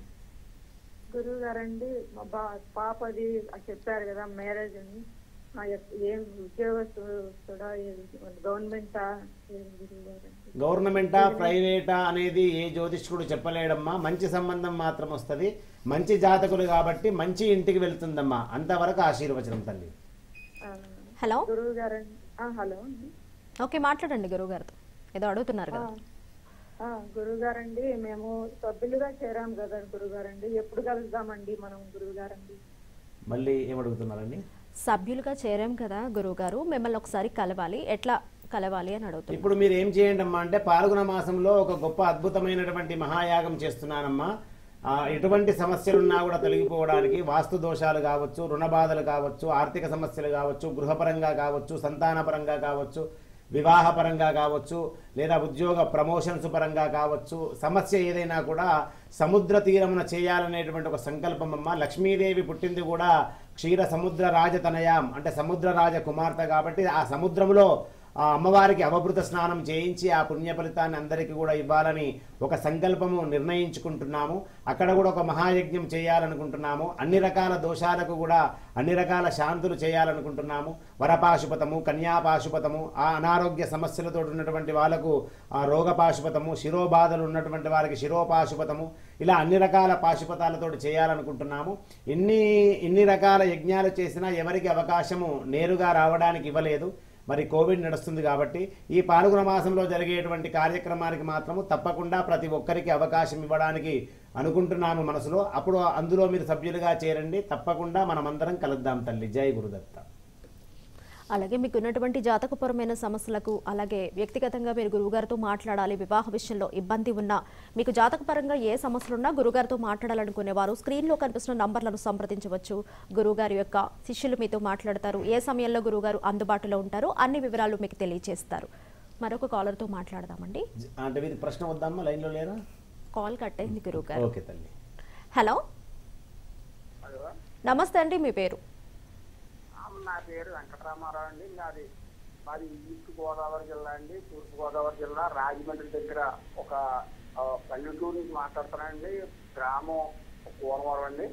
గురువు గారండి మా పాపది చెప్పారు కదా మ్యారేజ్ అని, ఏం ఉద్యోగస్తుడా గవర్నమెంటా గవర్నమెంటా ప్రైవేటా అనేది ఏ జ్యోతిష్కుడు చెప్పలేడమ్మా. మంచి సంబంధం మాత్రం వస్తుంది, మంచి జాతకులు కాబట్టి మంచి ఇంటికి వెళ్తుందమ్మా. అంతవరకు ఆశీర్వచనం తల్లి. హలో గురువు గారండి. హలో ఓకే మాట్లాడండి గురువు గారితో, ఏదో అడుగుతున్నారు కదా. గురుగారండి మేము సభ్యులుగా చేరాం కదా గురుగారండి, ఎప్పుడు కలుద్దామండి మనం గురుగారండి? మళ్ళీ ఏమడుగుతున్నారండి? సభ్యులుగా చేరాం కదా గురుగారు, మిమ్మల్ని ఒకసారి కలవాలి, ఎట్లా కలవాలి అని అడుగుతాం. ఇప్పుడు మీరు ఏం చేయండి అమ్మా అంటే, పాల్గొన మాసంలో ఒక గొప్ప అద్భుతమైనటువంటి మహాయాగం చేస్తున్నానమ్మా. ఎటువంటి సమస్యలున్నా కూడా తొలగిపోవడానికి, వాస్తు దోషాలు కావచ్చు, రుణ బాధలు కావచ్చు, ఆర్థిక సమస్యలు కావచ్చు, గృహపరంగా కావచ్చు, సంతానపరంగా కావచ్చు, వివాహ పరంగా కావచ్చు, లేదా ఉద్యోగ ప్రమోషన్స్ పరంగా కావచ్చు, సమస్య ఏదైనా కూడా సముద్ర తీరమున చేయాలనేటువంటి ఒక సంకల్పం అమ్మ. లక్ష్మీదేవి పుట్టింది కూడా క్షీర సముద్ర రాజతనయాం అంటే సముద్ర రాజ కుమార్తె కాబట్టి, ఆ సముద్రంలో ఆ అమ్మవారికి అవభృత స్నానం చేయించి ఆ పుణ్య ఫలితాన్ని అందరికీ కూడా ఇవ్వాలని ఒక సంకల్పము నిర్ణయించుకుంటున్నాము. అక్కడ కూడా ఒక మహాయజ్ఞం చేయాలనుకుంటున్నాము. అన్ని రకాల దోషాలకు కూడా అన్ని రకాల శాంతులు చేయాలనుకుంటున్నాము. వరపాశుపతము, కన్యాపాశుపతము, ఆ అనారోగ్య సమస్యలతో ఉన్నటువంటి వాళ్ళకు ఆ రోగపాశుపతము, శిరోబాధలు ఉన్నటువంటి వారికి శిరోపాశుపతము, ఇలా అన్ని రకాల పాశుపతాలతో చేయాలనుకుంటున్నాము. ఎన్ని ఎన్ని రకాల యజ్ఞాలు చేసినా ఎవరికి అవకాశము నేరుగా రావడానికి ఇవ్వలేదు. మరి కోవిడ్ నడుస్తుంది కాబట్టి ఈ పాల్గొన మాసంలో జరిగేటువంటి కార్యక్రమానికి మాత్రము తప్పకుండా ప్రతి ఒక్కరికి అవకాశం ఇవ్వడానికి అనుకుంటున్నాము మనసులో. అప్పుడు అందులో మీరు సభ్యులుగా చేరండి, తప్పకుండా మనమందరం కలుద్దాం తల్లి. జై గురుదత్త. అలాగే మీకు ఉన్నటువంటి జాతకపరమైన సమస్యలకు, అలాగే వ్యక్తిగతంగా మీరు గురువుగారితో మాట్లాడాలి, వివాహ విషయంలో ఇబ్బంది ఉన్నా, మీకు జాతకపరంగా ఏ సమస్యలు ఉన్నా గురువుగారితో మాట్లాడాలనుకునేవారు స్క్రీన్లో కనిపిస్తున్న నంబర్లను సంప్రదించవచ్చు. గురువుగారి యొక్క శిష్యులు మీతో మాట్లాడతారు. ఏ సమయంలో గురువుగారు అందుబాటులో ఉంటారో అన్ని వివరాలు మీకు తెలియజేస్తారు. మరొక కాలర్తో మాట్లాడదామండి. అంటే వీరి ప్రశ్న వద్దామా, లైన్లో లేరా? కాల్ కట్ అయింది గురువుగారు. ఓకే తల్లి. హలో నమస్తే అండి, మీ పేరు? నా పేరు వెంకటరామారావు అండి. నాది మాది ఈస్ట్ గోదావరి జిల్లా అండి, తూర్పు గోదావరి జిల్లా రాజమండ్రి దగ్గర ఒక పల్లెటూరు నుంచి మాట్లాడుతున్నానండి. గ్రామం కోనవరం అండి.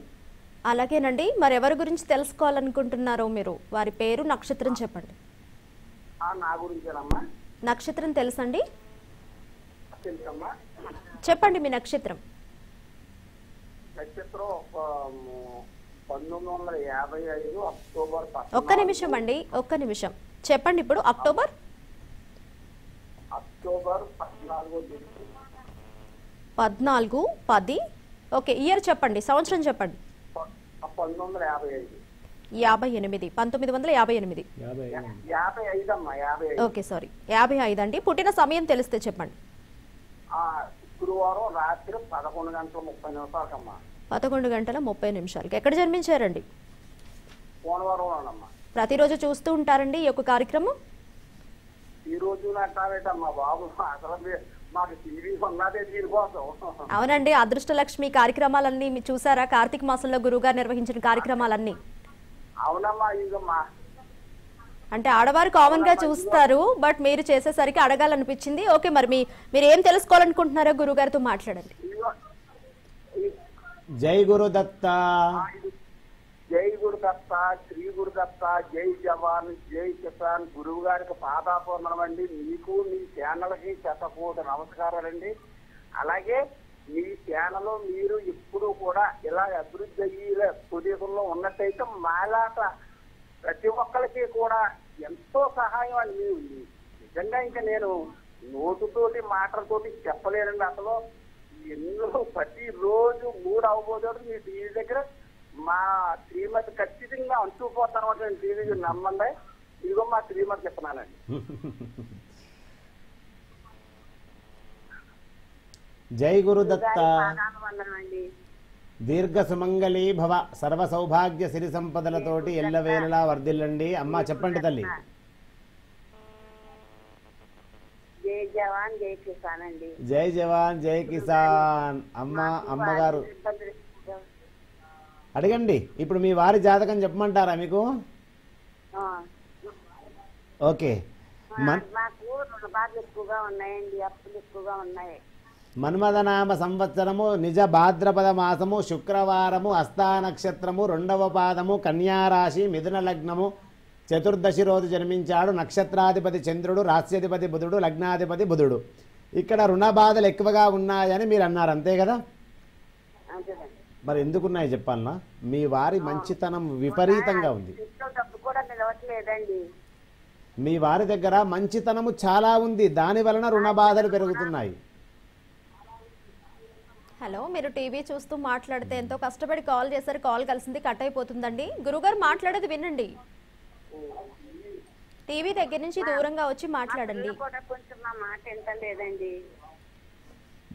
అలాగేనండి, మరి ఎవరి గురించి తెలుసుకోవాలనుకుంటున్నారో మీరు వారి పేరు నక్షత్రం చెప్పండి. నా గురించేనమ్మా. నక్షత్రం తెలుసండి? తెలుసమ్మా. చెప్పండి మీ నక్షత్రం. నక్షత్రం పంతొమ్మిది వందల యాభై ఐదు అక్టోబర్. ఒక్క నిమిషం అండి, ఒక్క నిమిషం చెప్పండి. ఇప్పుడు అక్టోబర్ అక్టోబర్ పద్నాలుగు పది. ఓకే, ఇయర్ చెప్పండి, సంవత్సరం చెప్పండి. పంతొమ్మిది వందల యాభై ఐదు యాభై ఎనిమిది పంతొమ్మిది వందల యాభై ఎనిమిది యాభై ఐదు అమ్మా. యాభై ఓకే సారీ యాభై ఐదు అండి. పుట్టిన సమయం తెలిస్తే చెప్పండి. శుక్రవారం రాత్రి పదకొండు గంటల ముప్పై నిమిషాలకమ్మా. పదకొండు గంటల ముప్పై నిమిషాలకి. ఎక్కడ జన్మించారండి? ప్రతిరోజు చూస్తూ ఉంటారండి ఈ యొక్క కార్యక్రమం? అవునండి. అదృష్టలక్ష్మి కార్యక్రమాలన్నీ చూసారా కార్తీక మాసంలో గురువుగారు నిర్వహించిన కార్యక్రమాలన్నీ? అంటే ఆడవారు కామన్ గా చూస్తారు, బట్ మీరు చేసేసరికి అడగాలనిపించింది. ఓకే, మరి మీరు ఏం తెలుసుకోవాలనుకుంటున్నారో గురువుగారితో మాట్లాడండి. జై గురుదత్త. జై గురుదత్త, శ్రీ గురుదత్త, జై జవాన్, జై కిసాన్. గురువు గారికి పాదాపూర్ణం అండి. మీకు మీ ఛానల్కి శతకోటి నమస్కారాలండి. అలాగే మీ ఛానల్ మీరు ఎప్పుడు కూడా ఇలా అభివృద్ధి అయ్యే ప్రదేశంలో ఉన్నట్టయితే మాలాట ప్రతి ఒక్కరికి కూడా ఎంతో సహాయం అని నిజంగా ఇంకా నేను నోటుతోటి మాటలతోటి చెప్పలేనండి. అసలు ఎన్నో ప్రతి రోజు మూడు అవబోతాడు మీ టీవీ దగ్గర. మా శ్రీమతి ఖచ్చితంగా అంచుకుపోతాను టీవీ నమ్మండి. ఇదిగో మా శ్రీమతి చెప్తున్నానండి. జై గురుదత్త. దీర్ఘ సుమంగళీ భవ, సర్వ సౌభాగ్య సిరి సంపదలతోటి ఎల్లవేళలా వర్ధిల్లండి అమ్మ. చెప్పండి తల్లి. జై జవాన్ జై కిసాన్ అండి. జై జవాన్ జై కిసాన్. అమ్మ అమ్మగారు అడగండి. ఇప్పుడు మీ వారి జాతకం చెప్పమంటారా మీకు? ఓకే, నాకు బాధలు ఎక్కువగా ఉన్నాయండి, అప్పులు ఎక్కువగా ఉన్నాయి. మన్మథనామ సంవత్సరము నిజ భాద్రపద మాసము శుక్రవారము అస్తా నక్షత్రము రెండవ పాదము కన్యారాశి మిథున లగ్నము చతుర్దశి రోజు జన్మించాడు. నక్షత్రాధిపతి చంద్రుడు, రాశ్యాధిపతి బుధుడు, లగ్నాధిపతి బుధుడు. ఇక్కడ రుణ బాధలు ఎక్కువగా ఉన్నాయని మీరు అన్నారు, అంతే కదా? మరి ఎందుకున్నాయి చెప్పాలన్నా? మీ వారి మంచితనం విపరీతంగా ఉంది. మీ వారి దగ్గర మంచితనము చాలా ఉంది, దాని వలన రుణ బాధలు పెరుగుతున్నాయి. హలో, మీరు టీవీ చూస్తూ మాట్లాడితే ఎంతో కష్టపడి కాల్ చేశారు, కాల్ కలిసింది కట్ అయిపోతుందండి. గురుగారు మాట్లాడేది వినండి, టీవీ దగ్గర నుంచి దూరంగా వచ్చి మాట్లాడండి.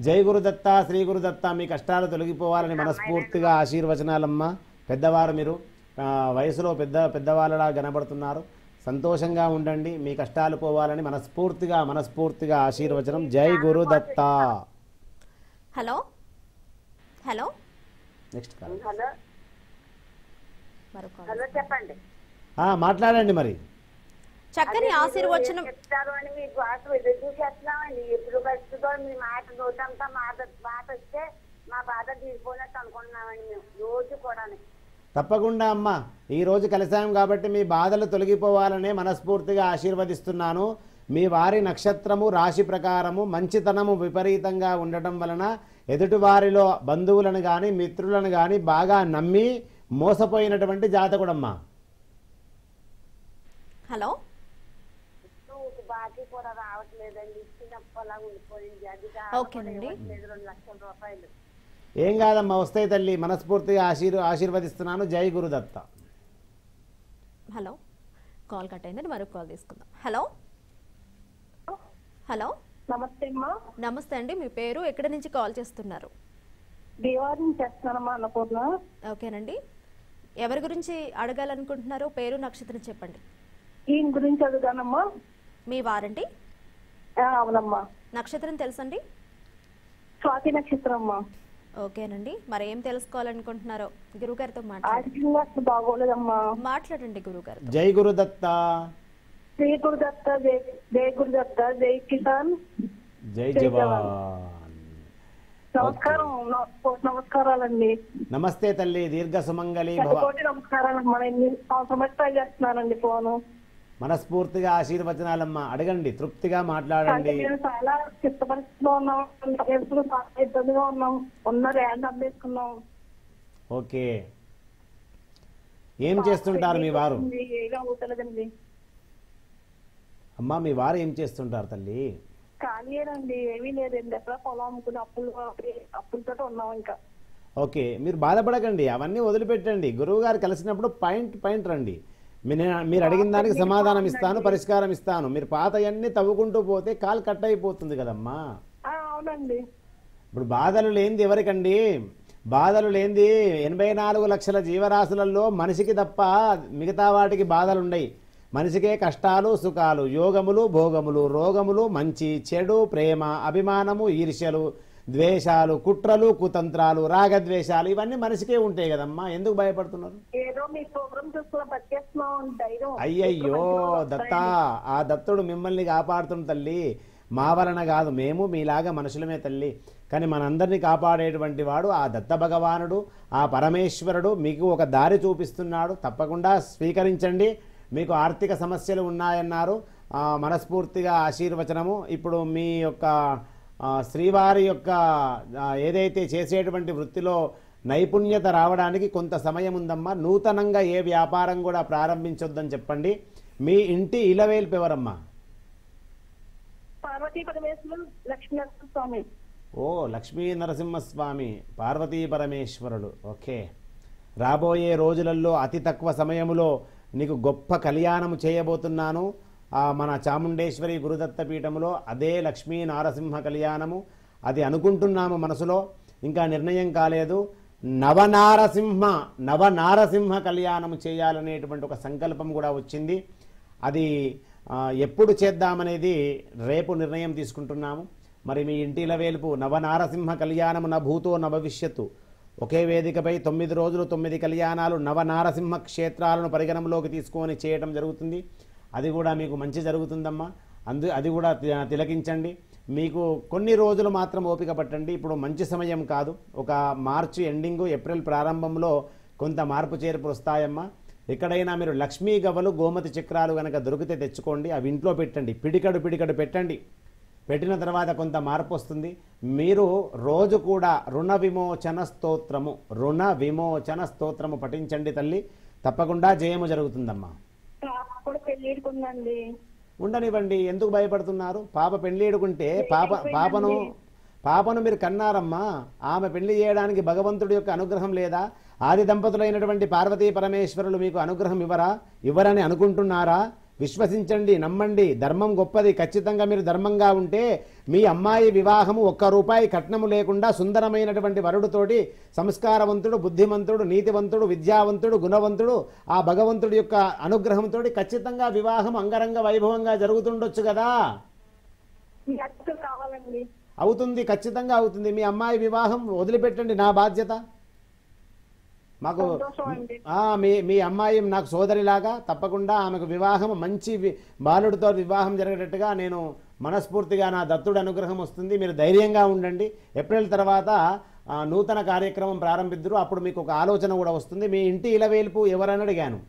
జై గురుదత్త, శ్రీ గురుదత్త. మీ కష్టాలు తొలగిపోవాలని మనస్ఫూర్తిగా ఆశీర్వచనాలమ్మా. పెద్దవారు, మీరు వయసులో పెద్ద పెద్దవాళ్ళలా కనబడుతున్నారు, సంతోషంగా ఉండండి. మీ కష్టాలు పోవాలని మనస్ఫూర్తిగా మనస్ఫూర్తిగా ఆశీర్వచనం. జై Gurudatta. Hello hello next call. Hello మరొక హలో చెప్పండి. ఆ మాట్లాడండి. మరి చక్కని ఆశీర్వచనం ఇస్తారు అని మీ వాసు ఎదురు చేస్తున్నామండి. ఎప్పుడు వస్తుందో మీ మాట నోటంతా మాట మాట వస్తే మా బాధ తీసుకోలేదు అనుకుంటున్నామండి మేము రోజు కూడా. తప్పకుండా అమ్మ, ఈరోజు కలిసాం కాబట్టి మీ బాధలు తొలగిపోవాలనే మనస్ఫూర్తిగా ఆశీర్వదిస్తున్నాను. మీ వారి నక్షత్రము రాశి ప్రకారము మంచితనము విపరీతంగా ఉండటం వలన ఎదుటివారిలో బంధువులను కానీ మిత్రులను కానీ బాగా నమ్మి మోసపోయినటువంటి జాతకుడమ్మా. హలో, బాకీ కూడా రావట్లేదండి, ఇచ్చినప్పలా ఉండిపోయింది. అది రెండు లక్షల రూపాయలు. ఏం కాదమ్మా, వస్తాయి తల్లి, మనస్ఫూర్తిగా ఆశీర్ ఆశీర్వదిస్తున్నాను. జై గురుదత్త. హలో, కాల్ కట్ అయిందండి, మరొక కాల్ తీసుకుందాం. హలో హలో నమస్తే అమ్మా. నమస్తే అండి, మీ పేరు, ఎక్కడి నుంచి కాల్ చేస్తున్నారు? ఓకేనండి, ఎవరి గురించి అడగాలనుకుంటున్నారు? పేరు, నక్షత్రం చెప్పండి. దీని గురించి అడుగుదానమ్మా. మీ వారండి? అవునమ్మా. నక్షత్రం తెలుసండి? స్వాతి నక్షత్రం అమ్మా. ఓకేనండి, మరి ఏం తెలుసుకోవాలనుకుంటున్నారో గురుగారితో మాట్లాడండి. మాట్లాడండి గురుగారు. జై గురుదత్త. జై గురుదత్త, జై జై గురుదత్త, జై కిసాన్, జై జవాన్. నమస్కారం, నమస్కారాలండి. నమస్తే తల్లి, దీర్ఘ సుమంగళి భవ. నమస్కారాలండి, ఫోను మనస్ఫూర్తిగా ఆశీర్వచనాలమ్మా. అడగండి, తృప్తిగా మాట్లాడండి. చాలా చిత్త పరిస్థితిలో ఉన్నాం, ఉన్నాం. ఓకే, ఏం చేస్తుంటారు మీ వారు? అమ్మా, మీ వారు ఏం చేస్తుంటారు తల్లి? కాలేదండి, ఏమీ లేదండి, ఎక్కడ పొలం అమ్ముకుని అప్పులు అప్పులతో ఉన్నాం ఇంకా. ఓకే, మీరు బాధపడకండి, అవన్నీ వదిలిపెట్టండి. గురువు గారు కలిసినప్పుడు పాయింట్ పాయింట్ రండి. మీరు అడిగిన దానికి సమాధానం ఇస్తాను, పరిష్కారం ఇస్తాను. మీరు పాతయన్నీ తవ్వుకుంటూ పోతే కాల్ కట్ అయిపోతుంది కదమ్మా. అవునండి. ఇప్పుడు బాధలు లేనిది ఎవరికండి? బాధలు లేనిది ఎనభై నాలుగు లక్షల జీవరాశులలో మనిషికి తప్ప మిగతా వాటికి బాధలుండయి. మనిషికే కష్టాలు, సుఖాలు, యోగములు, భోగములు, రోగములు, మంచి చెడు, ప్రేమ, అభిమానము, ఈర్ష్యలు, ద్వేషాలు, కుట్రలు, కుతంత్రాలు, రాగద్వేషాలు, ఇవన్నీ మనిషికే ఉంటాయి కదమ్మా. ఎందుకు భయపడుతున్నారు? అయ్యయ్యో దత్తా, ఆ దత్తుడు మిమ్మల్ని కాపాడుతున్న తల్లి. మా వలన కాదు, మేము మీలాగా మనుషులమే తల్లి, కానీ మనందరినీ కాపాడేటువంటి వాడు ఆ దత్త భగవానుడు, ఆ పరమేశ్వరుడు. మీకు ఒక దారి చూపిస్తున్నాడు, తప్పకుండా స్వీకరించండి. మీకు ఆర్థిక సమస్యలు ఉన్నాయన్నారు, మనస్ఫూర్తిగా ఆశీర్వచనము. ఇప్పుడు మీ యొక్క శ్రీవారి యొక్క ఏదైతే చేసేటువంటి వృత్తిలో నైపుణ్యత రావడానికి కొంత సమయం ఉందమ్మా. నూతనంగా ఏ వ్యాపారం కూడా ప్రారంభించొద్దని చెప్పండి. మీ ఇంటి ఇలవేల్పెవరమ్మా? ఓ, లక్ష్మీ నరసింహస్వామి, పార్వతీ పరమేశ్వరుడు. ఓకే, రాబోయే రోజులలో అతి తక్కువ సమయంలో నీకు గొప్ప కళ్యాణము చేయబోతున్నాను. మన చాముండేశ్వరి గురుదత్త పీఠములో అదే లక్ష్మీ నారసింహ కళ్యాణము, అది అనుకుంటున్నాము మనసులో, ఇంకా నిర్ణయం కాలేదు. నవనారసింహ నవనారసింహ కళ్యాణము చేయాలనేటువంటి ఒక సంకల్పం కూడా వచ్చింది. అది ఎప్పుడు చేద్దామనేది రేపు నిర్ణయం తీసుకుంటున్నాము. మరి మీ ఇంటిల వేలుపు నవనారసింహ కళ్యాణము నభూతో నభవిష్యత్తు. ఒకే వేదికపై తొమ్మిది రోజులు తొమ్మిది కళ్యాణాలు నవనారసింహ క్షేత్రాలను పరిగణంలోకి తీసుకొని చేయడం జరుగుతుంది. అది కూడా మీకు మంచి జరుగుతుందమ్మా. అందు అది కూడా తిలకించండి. మీకు కొన్ని రోజులు మాత్రం ఓపిక పట్టండి. ఇప్పుడు మంచి సమయం కాదు. ఒక మార్చి ఎండింగ్ ఏప్రిల్ ప్రారంభంలో కొంత మార్పు చేర్పు వస్తాయమ్మా. ఎక్కడైనా మీరు లక్ష్మీ గవ్వలు గోమతి చక్రాలు కనుక దొరికితే తెచ్చుకోండి. అవి ఇంట్లో పెట్టండి, పిడికడు పిడికడు పెట్టండి. పెట్టిన తర్వాత కొంత మార్పు వస్తుంది. మీరు రోజు కూడా రుణ విమోచన స్తోత్రము రుణ విమోచన స్తోత్రము పఠించండి తల్లి, తప్పకుండా జయము జరుగుతుందమ్మా. ఉండనివ్వండి, ఎందుకు భయపడుతున్నారు? పాప పెళ్ళేడుకుంటే పాప పాపను పాపను మీరు కన్నారమ్మా. ఆమె పెళ్లి చేయడానికి భగవంతుడి యొక్క అనుగ్రహం లేదా? ఆది దంపతులైనటువంటి పార్వతీ పరమేశ్వరులు మీకు అనుగ్రహం ఇవ్వరా? ఇవ్వరని అనుకుంటున్నారా? విశ్వసించండి, నమ్మండి, ధర్మం గొప్పది. ఖచ్చితంగా మీరు ధర్మంగా ఉంటే మీ అమ్మాయి వివాహము ఒక్క రూపాయి కట్నము లేకుండా సుందరమైనటువంటి వరుడుతోటి సంస్కారవంతుడు, బుద్ధిమంతుడు, నీతివంతుడు, విద్యావంతుడు, గుణవంతుడు ఆ భగవంతుడి యొక్క అనుగ్రహంతో ఖచ్చితంగా వివాహం అంగరంగ వైభవంగా జరుగుతుండొచ్చు కదా. అవుతుంది, ఖచ్చితంగా అవుతుంది. మీ అమ్మాయి వివాహం వదిలిపెట్టండి, నా బాధ్యత. మాకు మీ మీ అమ్మాయి నాకు సోదరిలాగా తప్పకుండా ఆమెకు వివాహం మంచి బాలుడితో వివాహం జరిగేటట్టుగా నేను మనస్ఫూర్తిగా, నా దత్తుడి అనుగ్రహం వస్తుంది. మీరు ధైర్యంగా ఉండండి. ఏప్రిల్ తర్వాత నూతన కార్యక్రమం ప్రారంభిద్దురు. అప్పుడు మీకు ఒక ఆలోచన కూడా వస్తుంది. మీ ఇంటి ఇలవేల్పు ఎవరని అడిగాను?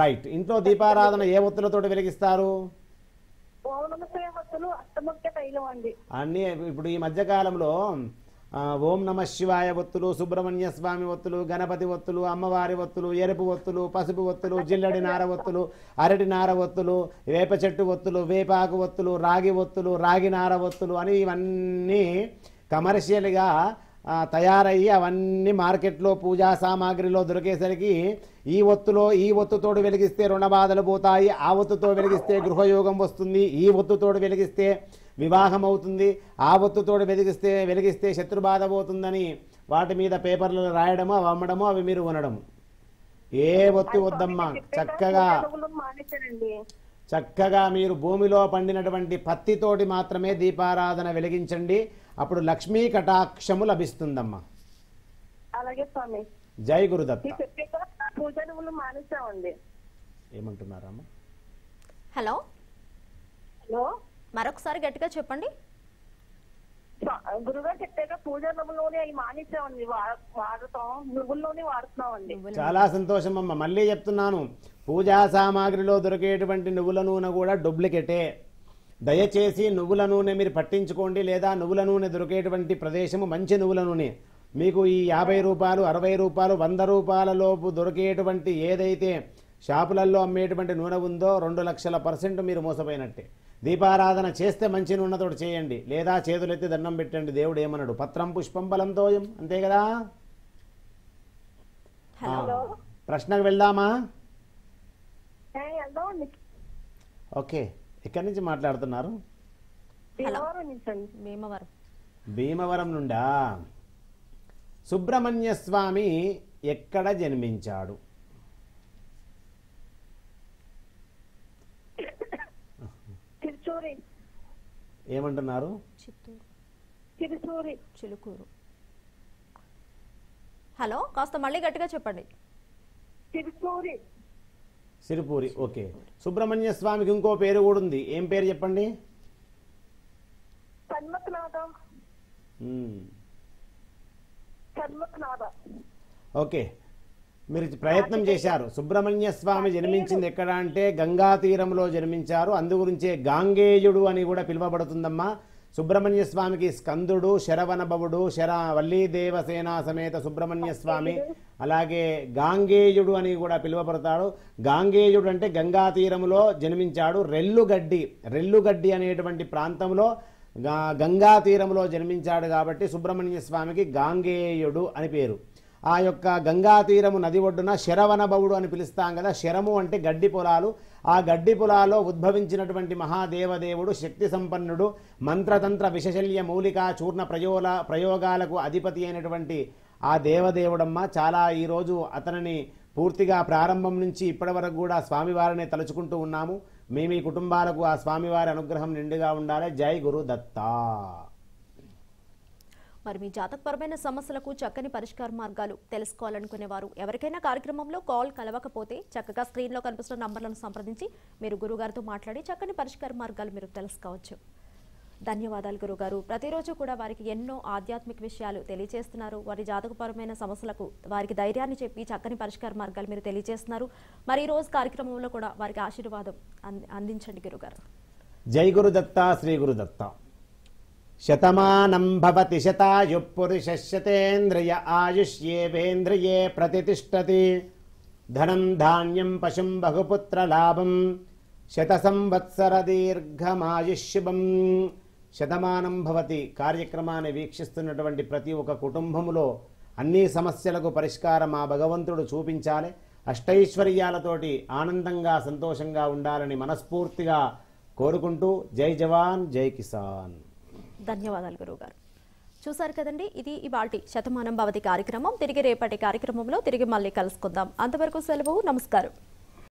రైట్. ఇంట్లో దీపారాధన ఏ ఒత్తులతో వెలిగిస్తారు? అన్ని ఇప్పుడు ఈ మధ్య కాలంలో ఓం నమ శివాయ ఒత్తులు, సుబ్రహ్మణ్య స్వామి ఒత్తులు, గణపతి ఒత్తులు, అమ్మవారి ఒత్తులు, ఎరుపు ఒత్తులు, పసుపు ఒత్తులు, జిల్లడి నార ఒత్తులు, అరటి నార ఒత్తులు, వేప చెట్టు ఒత్తులు, వేపాకు ఒత్తులు, రాగి ఒత్తులు, రాగి నార ఒత్తులు అని ఇవన్నీ కమర్షియల్గా తయారయ్యి అవన్నీ మార్కెట్లో పూజా సామాగ్రిలో దొరికేసరికి ఈ ఒత్తులో ఈ ఒత్తుతోడు వెలిగిస్తే రుణబాధలు పోతాయి, ఆ ఒత్తుతో వెలిగిస్తే గృహయోగం వస్తుంది, ఈ ఒత్తుతోడు వెలిగిస్తే వివాహం అవుతుంది, ఆ ఒత్తుతోడు వెలిగిస్తే వెలిగిస్తే శత్రుబాధ పోతుందని వాటి మీద పేపర్లు రాయడము, అవి అమ్మడము, అవి మీరు కొనడము. ఏ ఒత్తి వద్దమ్మా. చక్కగా చక్కగా మీరు భూమిలో పండినటువంటి పత్తితోటి మాత్రమే దీపారాధన వెలిగించండి. అప్పుడు లక్ష్మీ కటాక్షము లభిస్తుందమ్మా. అలాగే స్వామి. జై గురుదత్త. ఏమంటున్నారమ్మా? హలో హలో మరొకసారి గట్టిగా చెప్పండి. గురుగారు చెప్పాక పూజా నూనె అవి మానేసామండి, వాడతాం నువ్వుల నూనె వాడుతున్నామండి. చాలా సంతోషం అమ్మ. మళ్ళీ చెప్తున్నాను, పూజా సామాగ్రిలో దొరికేటువంటి నువ్వుల నూనె కూడా డూప్లికేటే. దయచేసి నువ్వుల నూనె మీరు పట్టించుకోండి, లేదా నువ్వుల నూనె దొరికేటువంటి ప్రదేశము మంచి నువ్వుల నూనె. మీకు ఈ యాభై రూపాయలు, అరవై రూపాయలు, వంద రూపాయలలోపు దొరికేటువంటి ఏదైతే షాపులలో అమ్మేటువంటి నూనె ఉందో రెండు లక్షల పర్సెంట్ మీరు మోసపోయినట్టే. దీపారాధన చేస్తే మంచి నూనెతో చేయండి, లేదా చేతులెత్తి దండం పెట్టండి. దేవుడు ఏమన్నాడు? పత్రం పుష్పం బలంతో, అంతే కదా. ప్రశ్నకు వెళ్దామా? ఓకే, ఎక్కడి నుంచి మాట్లాడుతున్నారు? భీమవరం నుండా. సుబ్రహ్మణ్య స్వామి ఎక్కడ జన్మించాడు? ఏమంటున్నారు? చిలుకూరు. హలో కాస్త మళ్ళీ గట్టిగా చెప్పండి. సిరిపూరి. ఓకే. సుబ్రహ్మణ్య స్వామికి ఇంకో పేరు కూడా ఉంది, ఏం పేరు చెప్పండి? ఓకే, మీరు ప్రయత్నం చేశారు. సుబ్రహ్మణ్య స్వామి జన్మించింది ఎక్కడ అంటే గంగా తీరంలో జన్మించారు. అందుగురించే గాంగేయుడు అని కూడా పిలువబడుతుందమ్మా. సుబ్రహ్మణ్య స్వామికి స్కందుడు, శరవణభవుడు, శర వల్లీదేవసేన సమేత సుబ్రహ్మణ్య స్వామి, అలాగే గాంగేయుడు అని కూడా పిలువబడతాడు. గాంగేయుడు అంటే గంగా తీరములో జన్మించాడు. రెల్లుగడ్డి రెల్లుగడ్డి అనేటువంటి ప్రాంతంలో గంగా తీరంలో జన్మించాడు కాబట్టి సుబ్రహ్మణ్య స్వామికి గాంగేయుడు అని పేరు. ఆ యొక్క గంగా తీరము నది ఒడ్డున శరవణభవుడు అని పిలుస్తాం కదా. శరము అంటే గడ్డి పొలాలు. ఆ గడ్డి పొలాల్లో ఉద్భవించినటువంటి మహాదేవదేవుడు, శక్తి సంపన్నుడు, మంత్రతంత్ర విశల్య మూలిక చూర్ణ ప్రయోల ప్రయోగాలకు అధిపతి అయినటువంటి ఆ దేవదేవుడమ్మ. చాలా ఈరోజు అతనిని పూర్తిగా ప్రారంభం నుంచి ఇప్పటి వరకు కూడా స్వామివారిని తలుచుకుంటూ ఉన్నాము. మీ మీ కుటుంబాలకు ఆ స్వామివారి అనుగ్రహం నిండుగా ఉండాలి. జై గురు దత్తా. మరి మీ జాతకపరమైన సమస్యలకు చక్కని పరిష్కార మార్గాలు తెలుసుకోవాలనుకునేవారు ఎవరికైనా కార్యక్రమంలో కాల్ కలవకపోతే చక్కగా స్క్రీన్ లో కనిపిస్తున్న నంబర్లను సంప్రదించి మీరు గురుగారితో మాట్లాడి చక్కని పరిష్కార మార్గాలు మీరు తెలుసుకోవచ్చు। ధన్యవాదాలు గురుగారు। ప్రతిరోజు కూడా వారికి ఎన్నో ఆధ్యాత్మిక విషయాలు తెలియజేస్తున్నారు। వారి జాతకపరమైన సమస్యలకు వారికి ధైర్యాన్ని చెప్పి చక్కని పరిష్కార మార్గాలు మీరు తెలియజేస్తున్నారు। మరి ఈ రోజు కార్యక్రమంలో కూడా వారికి ఆశీర్వాదం అందించండి గురుగారు। జై గురుదత్త, శ్రీ గురుదత్త। శతమానం భవతి శతాయు పురుష శతేంద్రియ ఆయుష్యేవేంద్రియే ప్రతితిష్టతి ధనం ధాన్యం పశుం బహుపుత్ర లాభం శత సంవత్సర దీర్ఘమాయుష్యం। శతమానం భవతి కార్యక్రమాన్ని వీక్షిస్తున్నటువంటి ప్రతి ఒక్క కుటుంబములో అన్ని సమస్యలకు పరిష్కారం ఆ భగవంతుడు చూపించాలి। అష్టైశ్వర్యాలతోటి ఆనందంగా సంతోషంగా ఉండాలని మనస్ఫూర్తిగా కోరుకుంటూ జై జవాన్ జై కిసాన్। ధన్యవాదాలు గురుగారు। చూసారు కదండి, ఇది ఇవాల్టి శతమానం భవతి కార్యక్రమం। తిరిగి రేపటి కార్యక్రమంలో తిరిగి మళ్ళీ కలుసుకుందాం। అంతవరకు సెలవు, నమస్కారం।